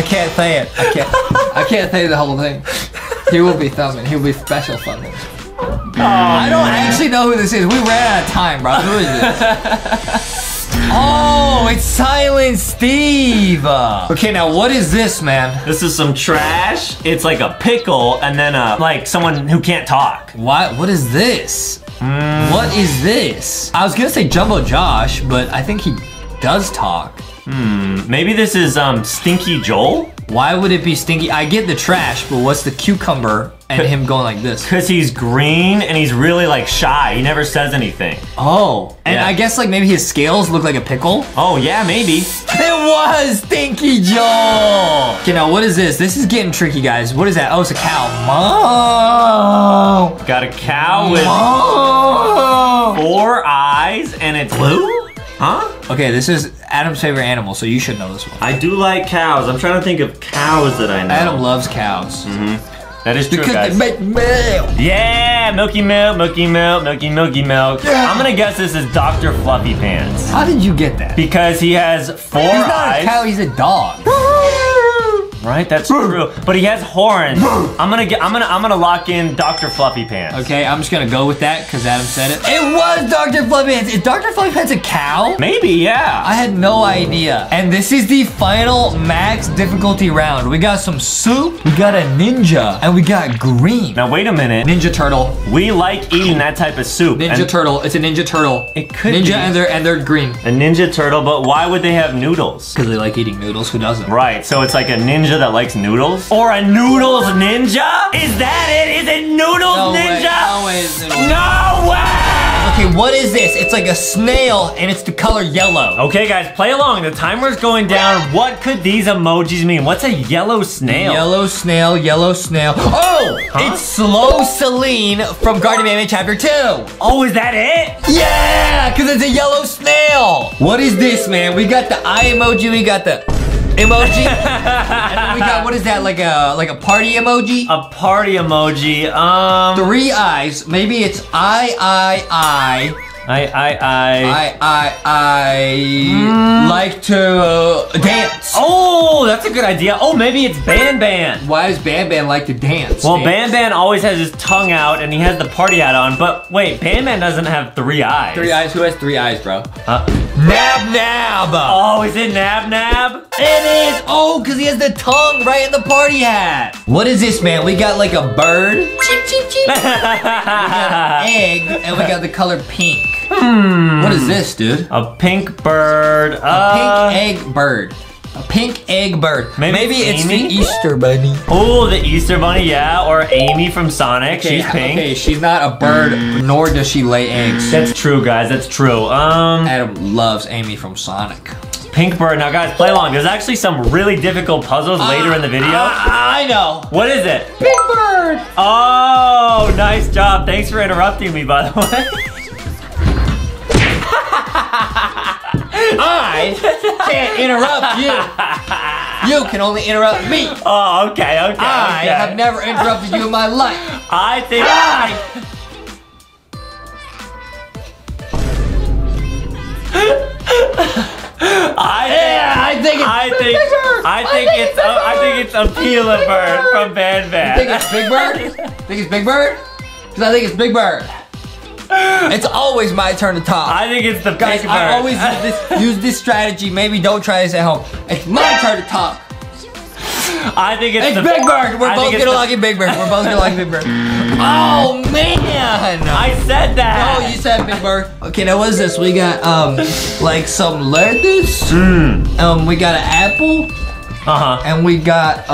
can't say it. I can't say the whole thing. He will be summoned. He will be special summoned. Oh, I don't actually know who this is. We ran out of time, bro. Who is this? Oh, it's Silent Steve. Okay, now what is this, man? This is some trash. It's like a pickle and then like someone who can't talk. What? What is this? What is this? I was gonna say Jumbo Josh, but I think he does talk. Maybe this is Stinky Joel? Why would it be stinky? I get the trash, but what's the cucumber and him going like this? Because he's green and he's really like shy. He never says anything. Oh, and yeah. I guess like maybe his scales look like a pickle. Oh yeah, maybe. It was Stinky Joel. Okay, now what is this? This is getting tricky, guys. What is that? Oh, it's a cow. Mo. Got a cow with four eyes and it's blue? Huh? Okay, this is Adam's favorite animal, so you should know this one. I do like cows. I'm trying to think of cows that I know. Adam loves cows. Mm-hmm. That is true, guys. Because they make milk. Yeah, milky milk. Yeah. I'm gonna guess this is Dr. Fluffy Pants. How did you get that? Because he has four eyes. He's not a cow, he's a dog. Right, that's true. But he has horns. I'm gonna lock in Dr. Fluffy Pants. Okay, I'm just gonna go with that because Adam said it. It was Dr. Fluffy Pants. Is Dr. Fluffy Pants a cow? Maybe, yeah. I had no idea. And this is the final max difficulty round. We got some soup, we got a ninja, and we got green. Now wait a minute. Ninja turtle. We like eating that type of soup. Ninja turtle. It's a ninja turtle. It could be. Ninja and they're green. A ninja turtle, but why would they have noodles? Because they like eating noodles. Who doesn't? Right. So it's like a ninja that likes noodles? Or a noodles ninja? Is that it? Is it noodles ninja? No way is it noodles. No way! Okay, what is this? It's like a snail and it's the color yellow. Okay guys, play along. The timer's going down. What could these emojis mean? What's a yellow snail? Yellow snail. Oh! Huh? It's Slow Seline from Garden of Banban Chapter 2. Oh, is that it? Yeah! Because it's a yellow snail. What is this, man? We got the eye emoji, we got the... emoji. And then we got, what is that, like a party emoji? A party emoji, three eyes. Maybe it's I like to dance. Oh, that's a good idea. Oh, maybe it's Banban. Why does Banban like to dance? Well, Banban always has his tongue out and he has the party hat on. But wait, Banban doesn't have three eyes. Three eyes? Who has three eyes, bro? Nabnab. Oh, is it Nabnab? It is. Oh, because he has the tongue right in the party hat. What is this, man? We got like a bird. Cheep, cheep, cheep. We got an egg and we got the color pink. Hmm. What is this, dude? A pink bird. A pink egg bird. A pink egg bird. Maybe it's the Easter Bunny. Oh, the Easter Bunny, yeah. Or Amy from Sonic. Okay, she's pink. Okay, she's not a bird, nor does she lay eggs. That's true, guys. That's true. Adam loves Amy from Sonic. Pink bird. Now, guys, play along. There's actually some really difficult puzzles later in the video. I know. What is it? Pink bird. Oh, nice job. Thanks for interrupting me, by the way. I can't interrupt you. You can only interrupt me. Oh, okay, okay. I have never interrupted you in my life. I think I think it's a Peeler bird from Banban. You think it's Big Bird? Think it's Big Bird? Because I think it's Big Bird. It's always my turn to talk. I think it's the guys. Pink bird. I always use this strategy. Maybe don't try this at home. It's my turn to talk. I think it's the Big Bird. We're both gonna like Big Bird. We're both gonna like Big Bird. Oh man! I said that. Oh, you said Big Bird. Okay, now what is this? We got like some lettuce. We got an apple. And we got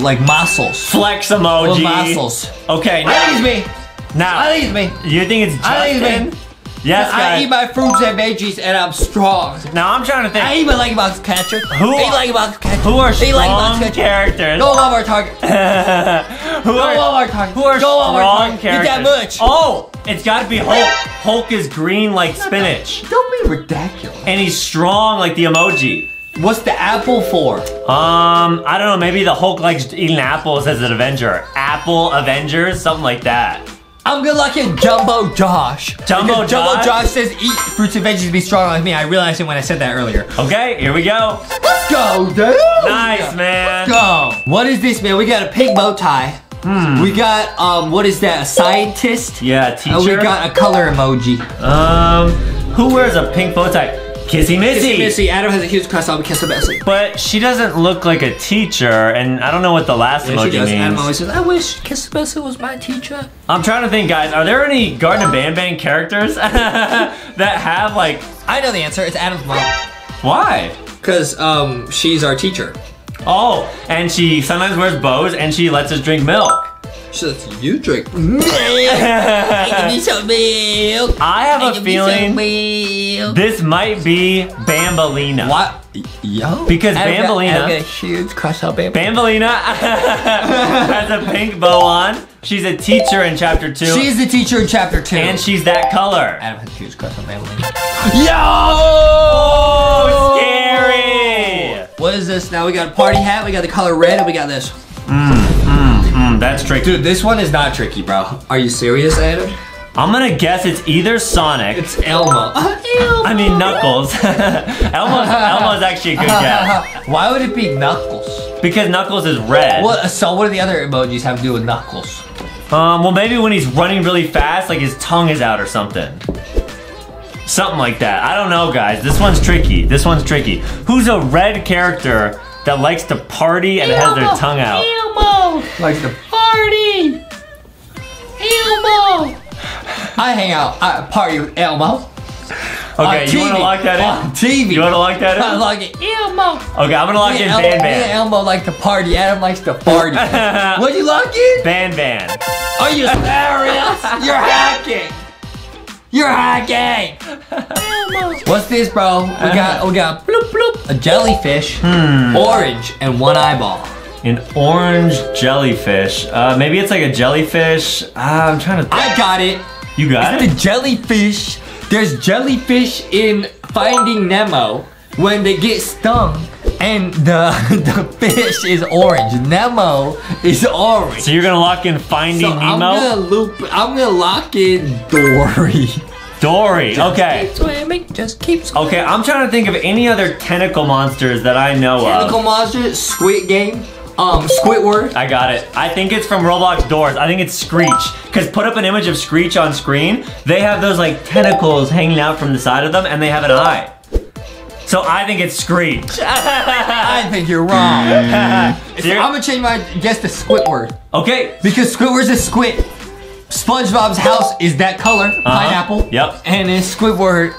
like mussels. Flex emoji. Mussels. Okay. That is me. Now, I think it's me. You think it's Justin? I think it's me. Yes, guys. I eat my fruits and veggies and I'm strong. Now I'm trying to think. I eat my LankyBox catcher. Who are strong characters? Go love our target. Who are strong characters? Get that much. Oh, it's got to be Hulk. Hulk is green like spinach. Don't be ridiculous. And he's strong like the emoji. What's the apple for? I don't know. Maybe the Hulk likes eating apples as an Avenger. Apple Avengers, something like that. I'm good luck at Jumbo Josh. Jumbo Josh says eat fruits and veggies to be strong like me. I realized it when I said that earlier. Okay, here we go. Let's go, dude. Nice, man. Let's go. What is this, man? We got a pink bow tie. We got, what is that? A scientist? Yeah, a teacher. And we got a color emoji. Who wears a pink bow tie? Kissy Missy. Kissy Missy. Adam has a huge crush on Kissy Missy. But she doesn't look like a teacher, and I don't know what the last emoji means. Adam always says, I wish Kissy Missy was my teacher. I'm trying to think, guys. Are there any Garden of Banban characters that have, like... I know the answer. It's Adam's mom. Why? Because she's our teacher. Oh, and she sometimes wears bows, and she lets us drink milk. She lets you drink milk. I have a feeling this might be Bambaleena. What? Yo? Because Bambaleena. I got a huge crush on Bambaleena. Bambaleena has a pink bow on. She's a teacher in chapter 2. She's the teacher in chapter 2. And she's that color. Adam has a huge crush on Bambaleena. Yo! Oh, scary! What is this now? We got a party hat, we got the color red, and we got this. That's tricky. Dude, this one is not tricky, bro. Are you serious, Adam? I'm gonna guess it's either Sonic. It's Elmo. Elmo. I mean, Knuckles. Elmo's actually a good guess. Why would it be Knuckles? Because Knuckles is red. What? So what do the other emojis have to do with Knuckles? Well, maybe when he's running really fast, like his tongue is out or something. Something like that. I don't know, guys. This one's tricky. This one's tricky. Who's a red character that likes to party and has their tongue out? Elmo! Likes to party! Elmo! I hang out, I party with Elmo. Okay, you wanna lock that in? On TV. You wanna lock that in? I lock it. Elmo! Okay, I'm gonna lock in Banban. Me and Elmo like to party, Adam likes to party. What'd you lock in? Banban. Are you serious? You're hacking! You're hacking! What's this, bro? We got bloop bloop, a jellyfish, orange, and one eyeball. An orange jellyfish. Maybe it's like a jellyfish. I'm trying to. I got it. You got it. It's the jellyfish. There's jellyfish in Finding Nemo. when they get stung and the fish is orange. Nemo is orange. So you're gonna lock in Finding Nemo? I'm gonna lock in Dory. Dory, okay. Just keep swimming, just keep swimming. Okay, I'm trying to think of any other tentacle monsters that I know of. Tentacle monster, Squid Game, Squidward. I got it. I think it's from Roblox Doors. I think it's Screech. Because put up an image of Screech on screen. They have those like tentacles hanging out from the side of them and they have an eye. So I think it's Screech. I think you're wrong. So I'm gonna change my guess to Squidward. Okay. Because Squidward's a squid. SpongeBob's house is that color, pineapple. Yep. And it's Squidward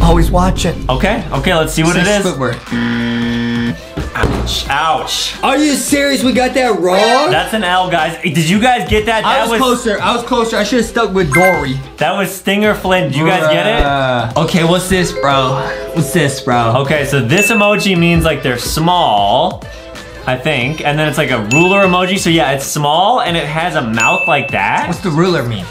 always watching. Okay, okay, let's see what it is. Squidward. Ouch, ouch. Are you serious? We got that wrong? That's an L, guys. Did you guys get that? I was closer. I should have stuck with Dory. That was Stinger Flynn. Did you guys get it? Okay, what's this, bro? What's this, bro? Okay, so this emoji means like they're small, I think, and then it's like a ruler emoji. So yeah, it's small and it has a mouth like that. What's the ruler mean?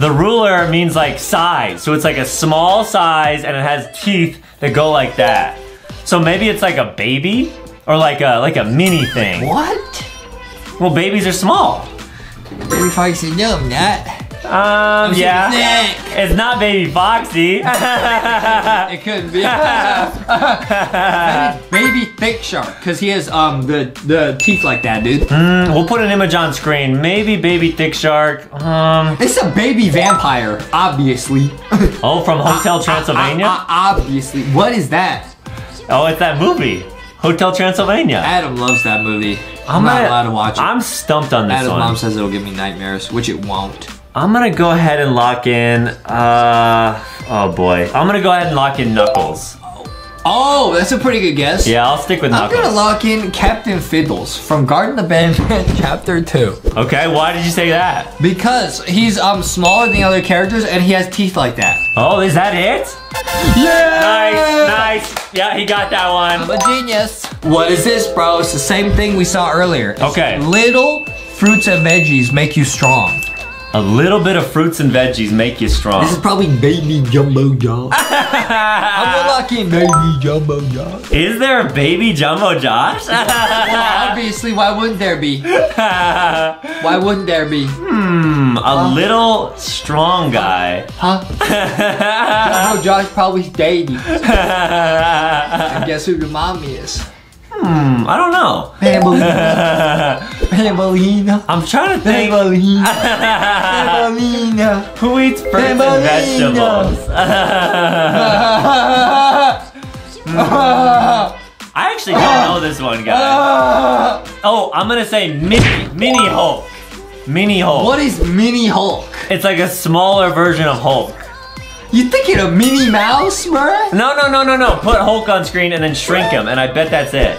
The ruler means like size. So it's like a small size and it has teeth that go like that. So maybe it's like a baby or like a mini thing. What? Well, babies are small. Baby Foxy, no, I'm not. Yeah. It's not Baby Foxy. It could be. Baby Thick Shark, because he has the teeth like that, dude. We'll put an image on screen. Maybe Baby Thick Shark. It's a baby vampire, obviously. Oh, from Hotel Transylvania? Obviously. What is that? Oh, it's that movie, Hotel Transylvania. Adam loves that movie. I'm not allowed to watch it. I'm stumped on this one. Adam's mom says it'll give me nightmares, which it won't. I'm gonna go ahead and lock in, oh boy. I'm gonna go ahead and lock in Knuckles. Oh, that's a pretty good guess. Yeah, I'll stick with Knuckles. I'm gonna lock in Captain Fiddles from Garden of Banban Chapter 2. Okay, why did you say that? Because he's smaller than the other characters and he has teeth like that. Oh, is that it? Yeah! Nice, nice. Yeah, he got that one. I'm a genius. What is this, bro? It's the same thing we saw earlier. It's okay. Little fruits and veggies make you strong. A little bit of fruits and veggies make you strong. This is probably Baby Jumbo Josh. I'm gonna lock in Baby Jumbo Josh. Is there a Baby Jumbo Josh? Well, obviously, why wouldn't there be? Why wouldn't there be? A little strong guy. Huh? Jumbo Josh probably dating. And guess who the mommy is? I don't know. Bambaleena. Bambaleena. I'm trying to think. Bambaleena. Bambaleena. Who eats fruits and vegetables? I actually don't know this one, guys. Oh, I'm gonna say Mini Hulk. Mini Hulk. What is Mini Hulk? It's like a smaller version of Hulk. You thinking of Minnie Mouse, bruh? No. Put Hulk on screen and then shrink him, and I bet that's it.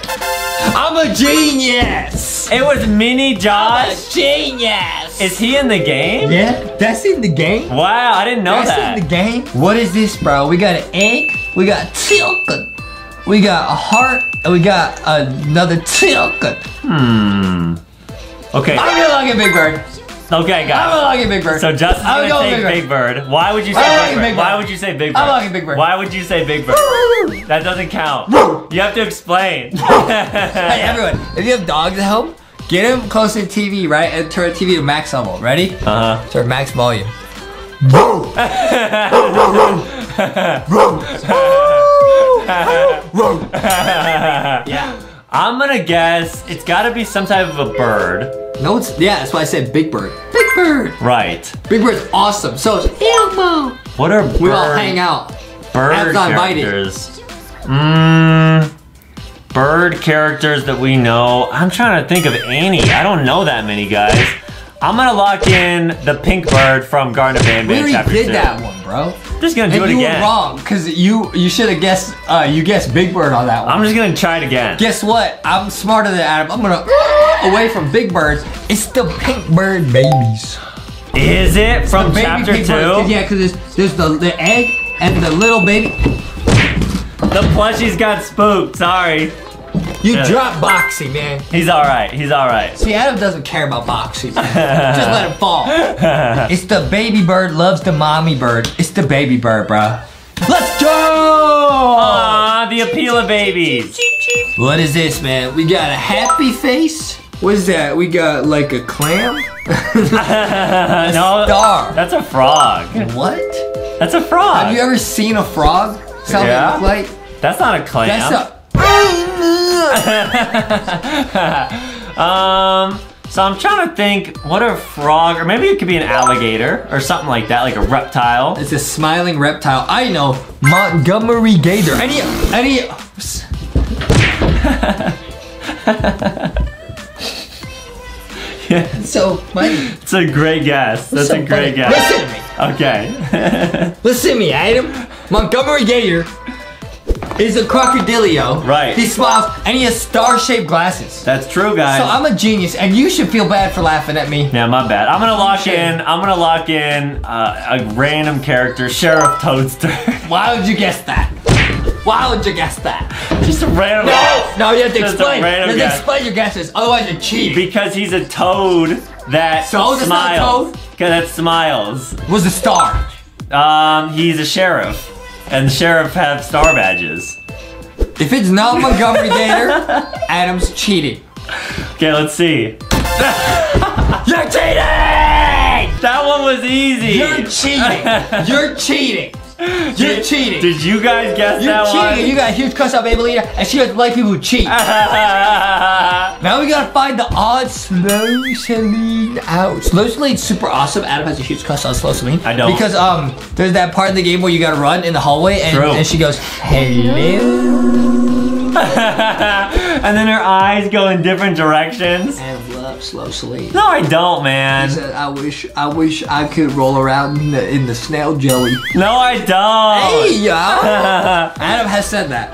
I'm a genius! It was Mini Josh. I'm a genius! Is he in the game? Yeah, that's in the game. Wow, I didn't know that. That's in the game. What is this, bro? We got an egg, we got chicken, we got a heart, and we got another chicken. Okay. I'm gonna lock in Big Bird. Okay, guys. I'm locking Big Bird. So Justin's gonna take Big Bird. Why would you say Big Bird? Why would you say Big Bird? I'm locking Big Bird. Why would you say Big Bird? That doesn't count. You have to explain. Hey, everyone, if you have dogs at home, get them close to the TV, right? And turn the TV to max level. Ready? Turn max volume. Yeah. I'm gonna guess it's gotta be some type of a bird. No, it's, yeah, that's why I said Big Bird. Big Bird! Right. Big Bird's awesome. So it's Elmo. What are birds? We all hang out. Bird characters. Bird characters that we know. I'm trying to think of any. I don't know that many, guys. I'm gonna lock in the pink bird from Garden of Banban. We already did that one, bro. I'm just gonna do it again. You were wrong, because you should have guessed. You guessed Big Bird on that one. I'm just gonna try it again. Guess what? I'm smarter than Adam. I'm gonna away from Big Birds. It's the pink bird babies. Is it from the Chapter Two? Birds, yeah, because there's the egg and the little baby. The plushies got spooked. Sorry. You dropped Boxy, man. He's all right. He's all right. See, Adam doesn't care about Boxy, man. Just let him fall. It's the baby bird loves the mommy bird. It's the baby bird, bro. Let's go! Aww, the appeal of babies. Cheep, cheep, cheep. What is this, man? We got a happy face? What is that? We got like a clam? No, star. That's a frog. What? That's a frog. Have you ever seen a frog? Something yeah. like? That's not a clam. That's a... So I'm trying to think, what a frog, or maybe it could be an alligator or something like that, like a reptile. It's a smiling reptile. I know, Montgomery Gator. Any, yeah. So, it's a great guess. That's so a great guess. Listen to me. Okay. Listen to me, Adam. Montgomery Gator is a crocodilio. Right. He smiles and he has star-shaped glasses. That's true, guys. So I'm a genius and you should feel bad for laughing at me. Yeah, my bad. I'm gonna lock in a random character, Sheriff Toadster. Why would you guess that? Why would you guess that? Just a random guess. No, you have to explain. You have to explain your guesses, otherwise you're cheating. Because he's a toad that smiles. Not a toad? Okay, that smiles. Was a star? He's a sheriff. And the sheriff have star badges. If it's not Montgomery Gator, Adam's cheating. Okay, let's see. You're cheating! That one was easy. You're cheating. You're cheating. You're cheating. Did you guys guess that one? You're cheating. You got a huge cuss out Bambaleena, and she doesn't like people who cheat. Now we gotta find the odd Slow Seline out. Slow Seline's super awesome. Adam has a huge cuss on Slow Seline. I don't. Because there's that part of the game where you gotta run in the hallway, and she goes, hello. And then her eyes go in different directions. I love Slow Seline. No, I don't, man. He said, I wish I could roll around in the snail jelly. No, I don't. Hey, yo. Adam has said that.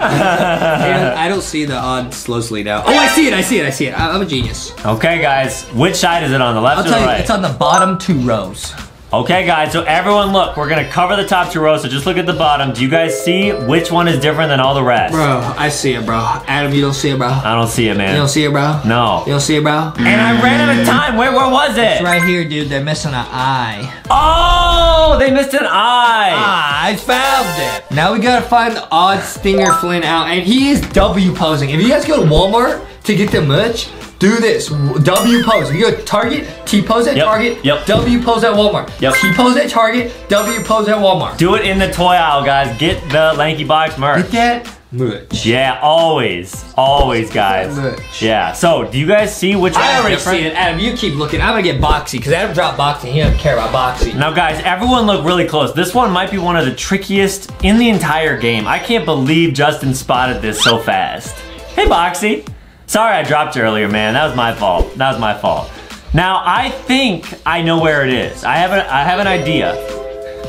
I don't see the odd Slow Seline now. Oh, I see it. I'm a genius. Okay, guys. Which side is it on, the left or the right? It's on the bottom two rows. Okay, guys, so everyone look, we're gonna cover the top two rows, so just look at the bottom. Do you guys see which one is different than all the rest? Bro, I see it, bro. Adam, you don't see it, bro. I don't see it, man. You don't see it, bro? No. You don't see it, bro? And I ran out of time. Where was it? It's right here, dude. They're missing an eye. Oh, they missed an eye. I found it. Now we gotta find the odd Stinger Flynn out, and he is W posing. If you guys go to Walmart to get the merch, do this, W pose. If you go to Target, T pose at Target, W pose at Walmart. T pose at Target, W pose at Walmart. Do it in the toy aisle, guys. Get the LankyBox merch. Get that merch. Yeah, always, guys. Get that merch. Yeah, so do you guys see which one I already see it, Adam, you keep looking. I'm gonna get Boxy, because Adam dropped Boxy, he doesn't care about Boxy. Now guys, everyone look really close. This one might be one of the trickiest in the entire game. I can't believe Justin spotted this so fast. Hey, Boxy. Sorry I dropped you earlier, man. That was my fault. Now, I think I know where it is. I have an idea.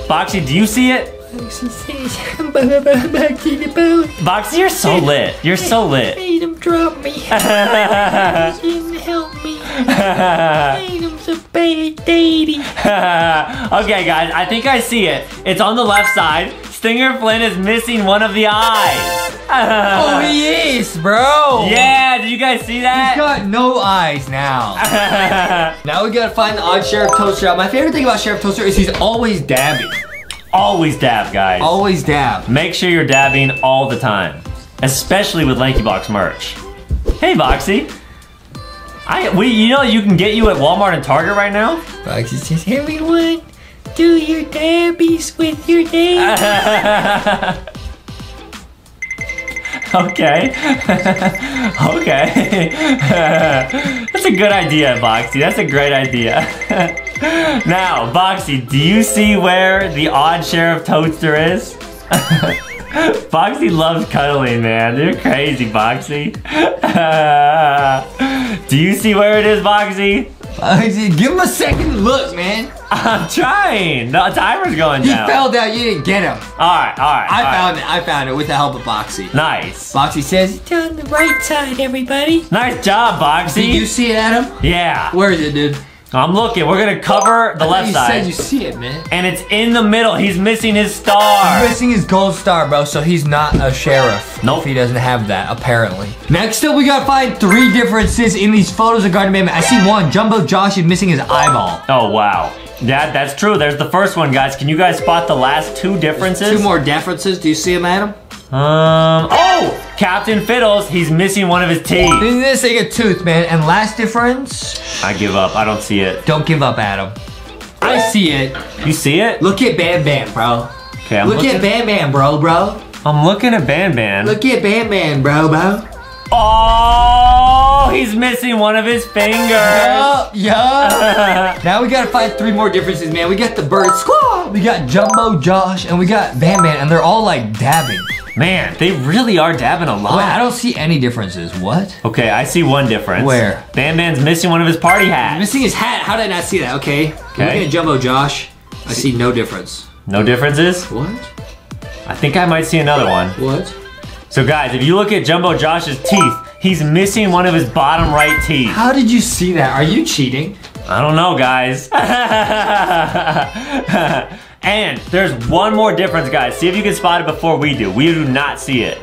Boxy, do you see it? Boxy, you're so lit. You're so lit. Made him drop me. He didn't help me. Made him's a bad daddy. Okay, guys, I think I see it. It's on the left side. Stinger Flynn is missing one of the eyes. Oh, he is, bro. Yeah, did you guys see that? He's got no eyes now. Now we gotta find the odd Sheriff Toadster out. My favorite thing about Sheriff Toadster is he's always dabbing. Always dab, guys. Always dab. Make sure you're dabbing all the time, especially with LankyBox merch. Hey, Boxy. You know you can get you at Walmart and Target right now? Boxy's just everyone. Do your dabbies with your dabbies. Okay. Okay. That's a good idea, Boxy. That's a great idea. Now, Boxy, do you see where the odd Sheriff Toadster is? Boxy loves cuddling, man. You're crazy, Boxy. Do you see where it is, Boxy? Give him a second look, man. I'm trying. The timer's going down. He fell down. You didn't get him. All right. I found it with the help of Boxy. Nice. Boxy says, it's on the right side, everybody. Nice job, Boxy. Did you see it, Adam? Yeah. Where is it, dude? I'm looking. We're going to cover the left side. You said you see it, man. And it's in the middle. He's missing his star. He's missing his gold star, bro, so he's not a sheriff. Nope. If he doesn't have that, apparently. Next up, we got to find three differences in these photos of Garden of Banban. I see one. Jumbo Josh is missing his eyeball. Oh, wow. Yeah, that's true. There's the first one, guys. Can you guys spot the last two differences? There's two more differences. Do you see them, Adam? Oh! Captain Fiddles, he's missing one of his teeth. Isn't this like a tooth, man? And last difference? I give up. I don't see it. Don't give up, Adam. I see it. You see it? Look at Banban, bro. Okay, I'm looking at Banban, bro. I'm looking at Banban. Look at Banban, bro. Oh, he's missing one of his fingers. Yup, yup. Now we gotta find three more differences, man. We got the bird squad, we got Jumbo Josh, and we got Banban, and they're all like dabbing. Man, they really are dabbing a lot. Wait, I don't see any differences. What? Okay, I see one difference. Where? Banban's missing one of his party hats. He's missing his hat. How did I not see that? Okay. Okay. Looking at Jumbo Josh, I see no difference. No differences? What? I think I might see another one. What? So guys, if you look at Jumbo Josh's teeth, he's missing one of his bottom right teeth. How did you see that? Are you cheating? I don't know, guys. And there's one more difference, guys. See if you can spot it before we do. We do not see it.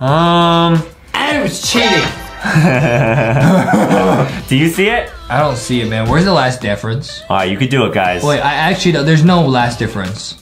Adam's cheating. Do you see it? I don't see it, man. Where's the last difference? All right, you could do it, guys. Wait, I actually don't. There's no last difference.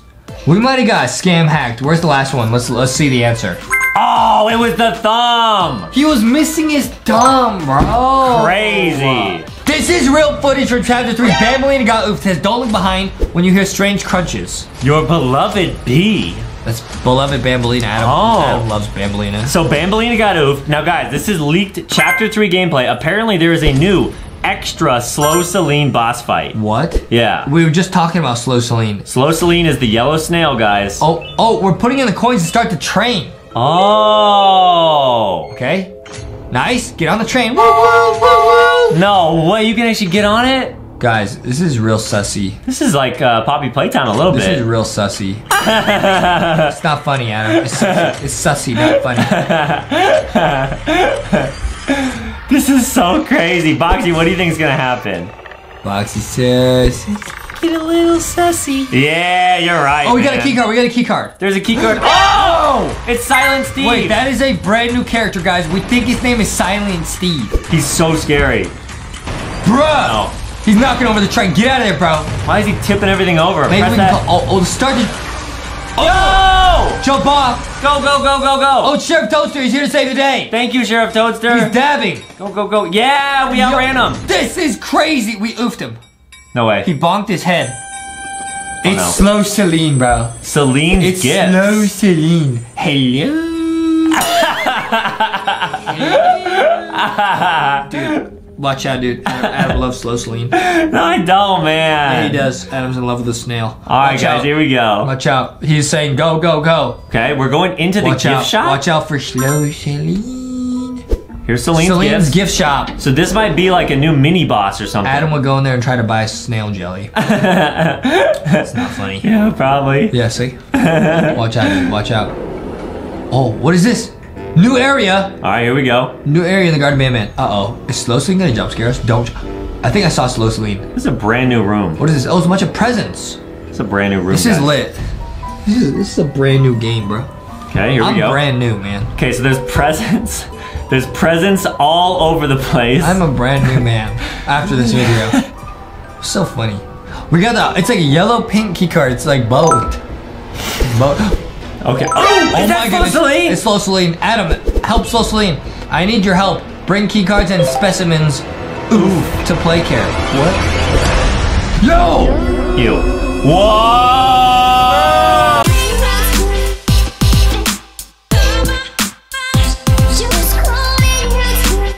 We might have got scam hacked. Where's the last one? Let's see the answer. Oh, it was the thumb. He was missing his thumb, bro. Crazy. This is real footage from Chapter 3. Bambaleena got oofed. Says, don't look behind when you hear strange crunches. Your beloved bee. That's beloved Bambaleena. Adam loves Bambaleena. So Bambaleena got oofed. Now, guys, this is leaked Chapter 3 gameplay. Apparently, there is a new extra Slow Seline boss fight. What? Yeah. We were just talking about Slow Seline. Slow Seline is the yellow snail, guys. Oh, we're putting in the coins to start the train. Oh. Okay. Nice. Get on the train. No way. You can actually get on it? Guys, this is real sussy. This is like Poppy Playtime a little bit. This is real sussy. It's not funny, Adam. It's sussy, not funny. This is so crazy. Boxy, what do you think is gonna happen? Boxy says, get a little sassy. Yeah, you're right. Oh, we got a key card. We got a key card. There's a key card. Oh! It's Silent Steve. Wait, that is a brand new character, guys. We think his name is Silent Steve. He's so scary. Bro! He's knocking over the train. Get out of there, bro. Why is he tipping everything over? Maybe we can call. Oh, start the. Oh! No! Jump off. Go, go, go, go, go. Oh, Sheriff Toadster, he's here to save the day. Thank you, Sheriff Toadster. He's dabbing. Go, go, go. Yeah, we outran him. This is crazy. We oofed him. No way. He bonked his head. Oh, it's no. Slow Seline, bro. Seline gifts. It's Slow Seline. Hello. Dude, watch out, dude. Adam loves Slow Seline. No, I don't, man. Yeah, he does. Adam's in love with a snail. All right, guys, here we go. Watch out. He's saying go, go, go. Okay, we're going into the gift shop. Watch out for Slow Seline. Here's Seline's gift shop. So this might be like a new mini boss or something. Adam would go in there and try to buy snail jelly. That's not funny. Yeah, probably. Yeah, see? Watch out, dude. Watch out. Oh, what is this? New area. All right, here we go. New area in the Garden of Banban. Uh-oh. Is Slow Seline gonna jump scare us? Don't. I think I saw Slow Seline. This is a brand new room. What is this? Oh, it's a bunch of presents. It's a brand new room, This is lit. This is a brand new game, bro. Okay, here we go. I'm brand new, man. Okay, so there's presents. There's presents all over the place. I'm a brand new man after this video. So funny. We got the, it's like a yellow pink key card. It's like both. Okay. Oh my goodness. It's Slow Seline. Adam, help Slow Seline. I need your help. Bring key cards and specimens. Ooh, to play care. What? Yo! Ew. Whoa!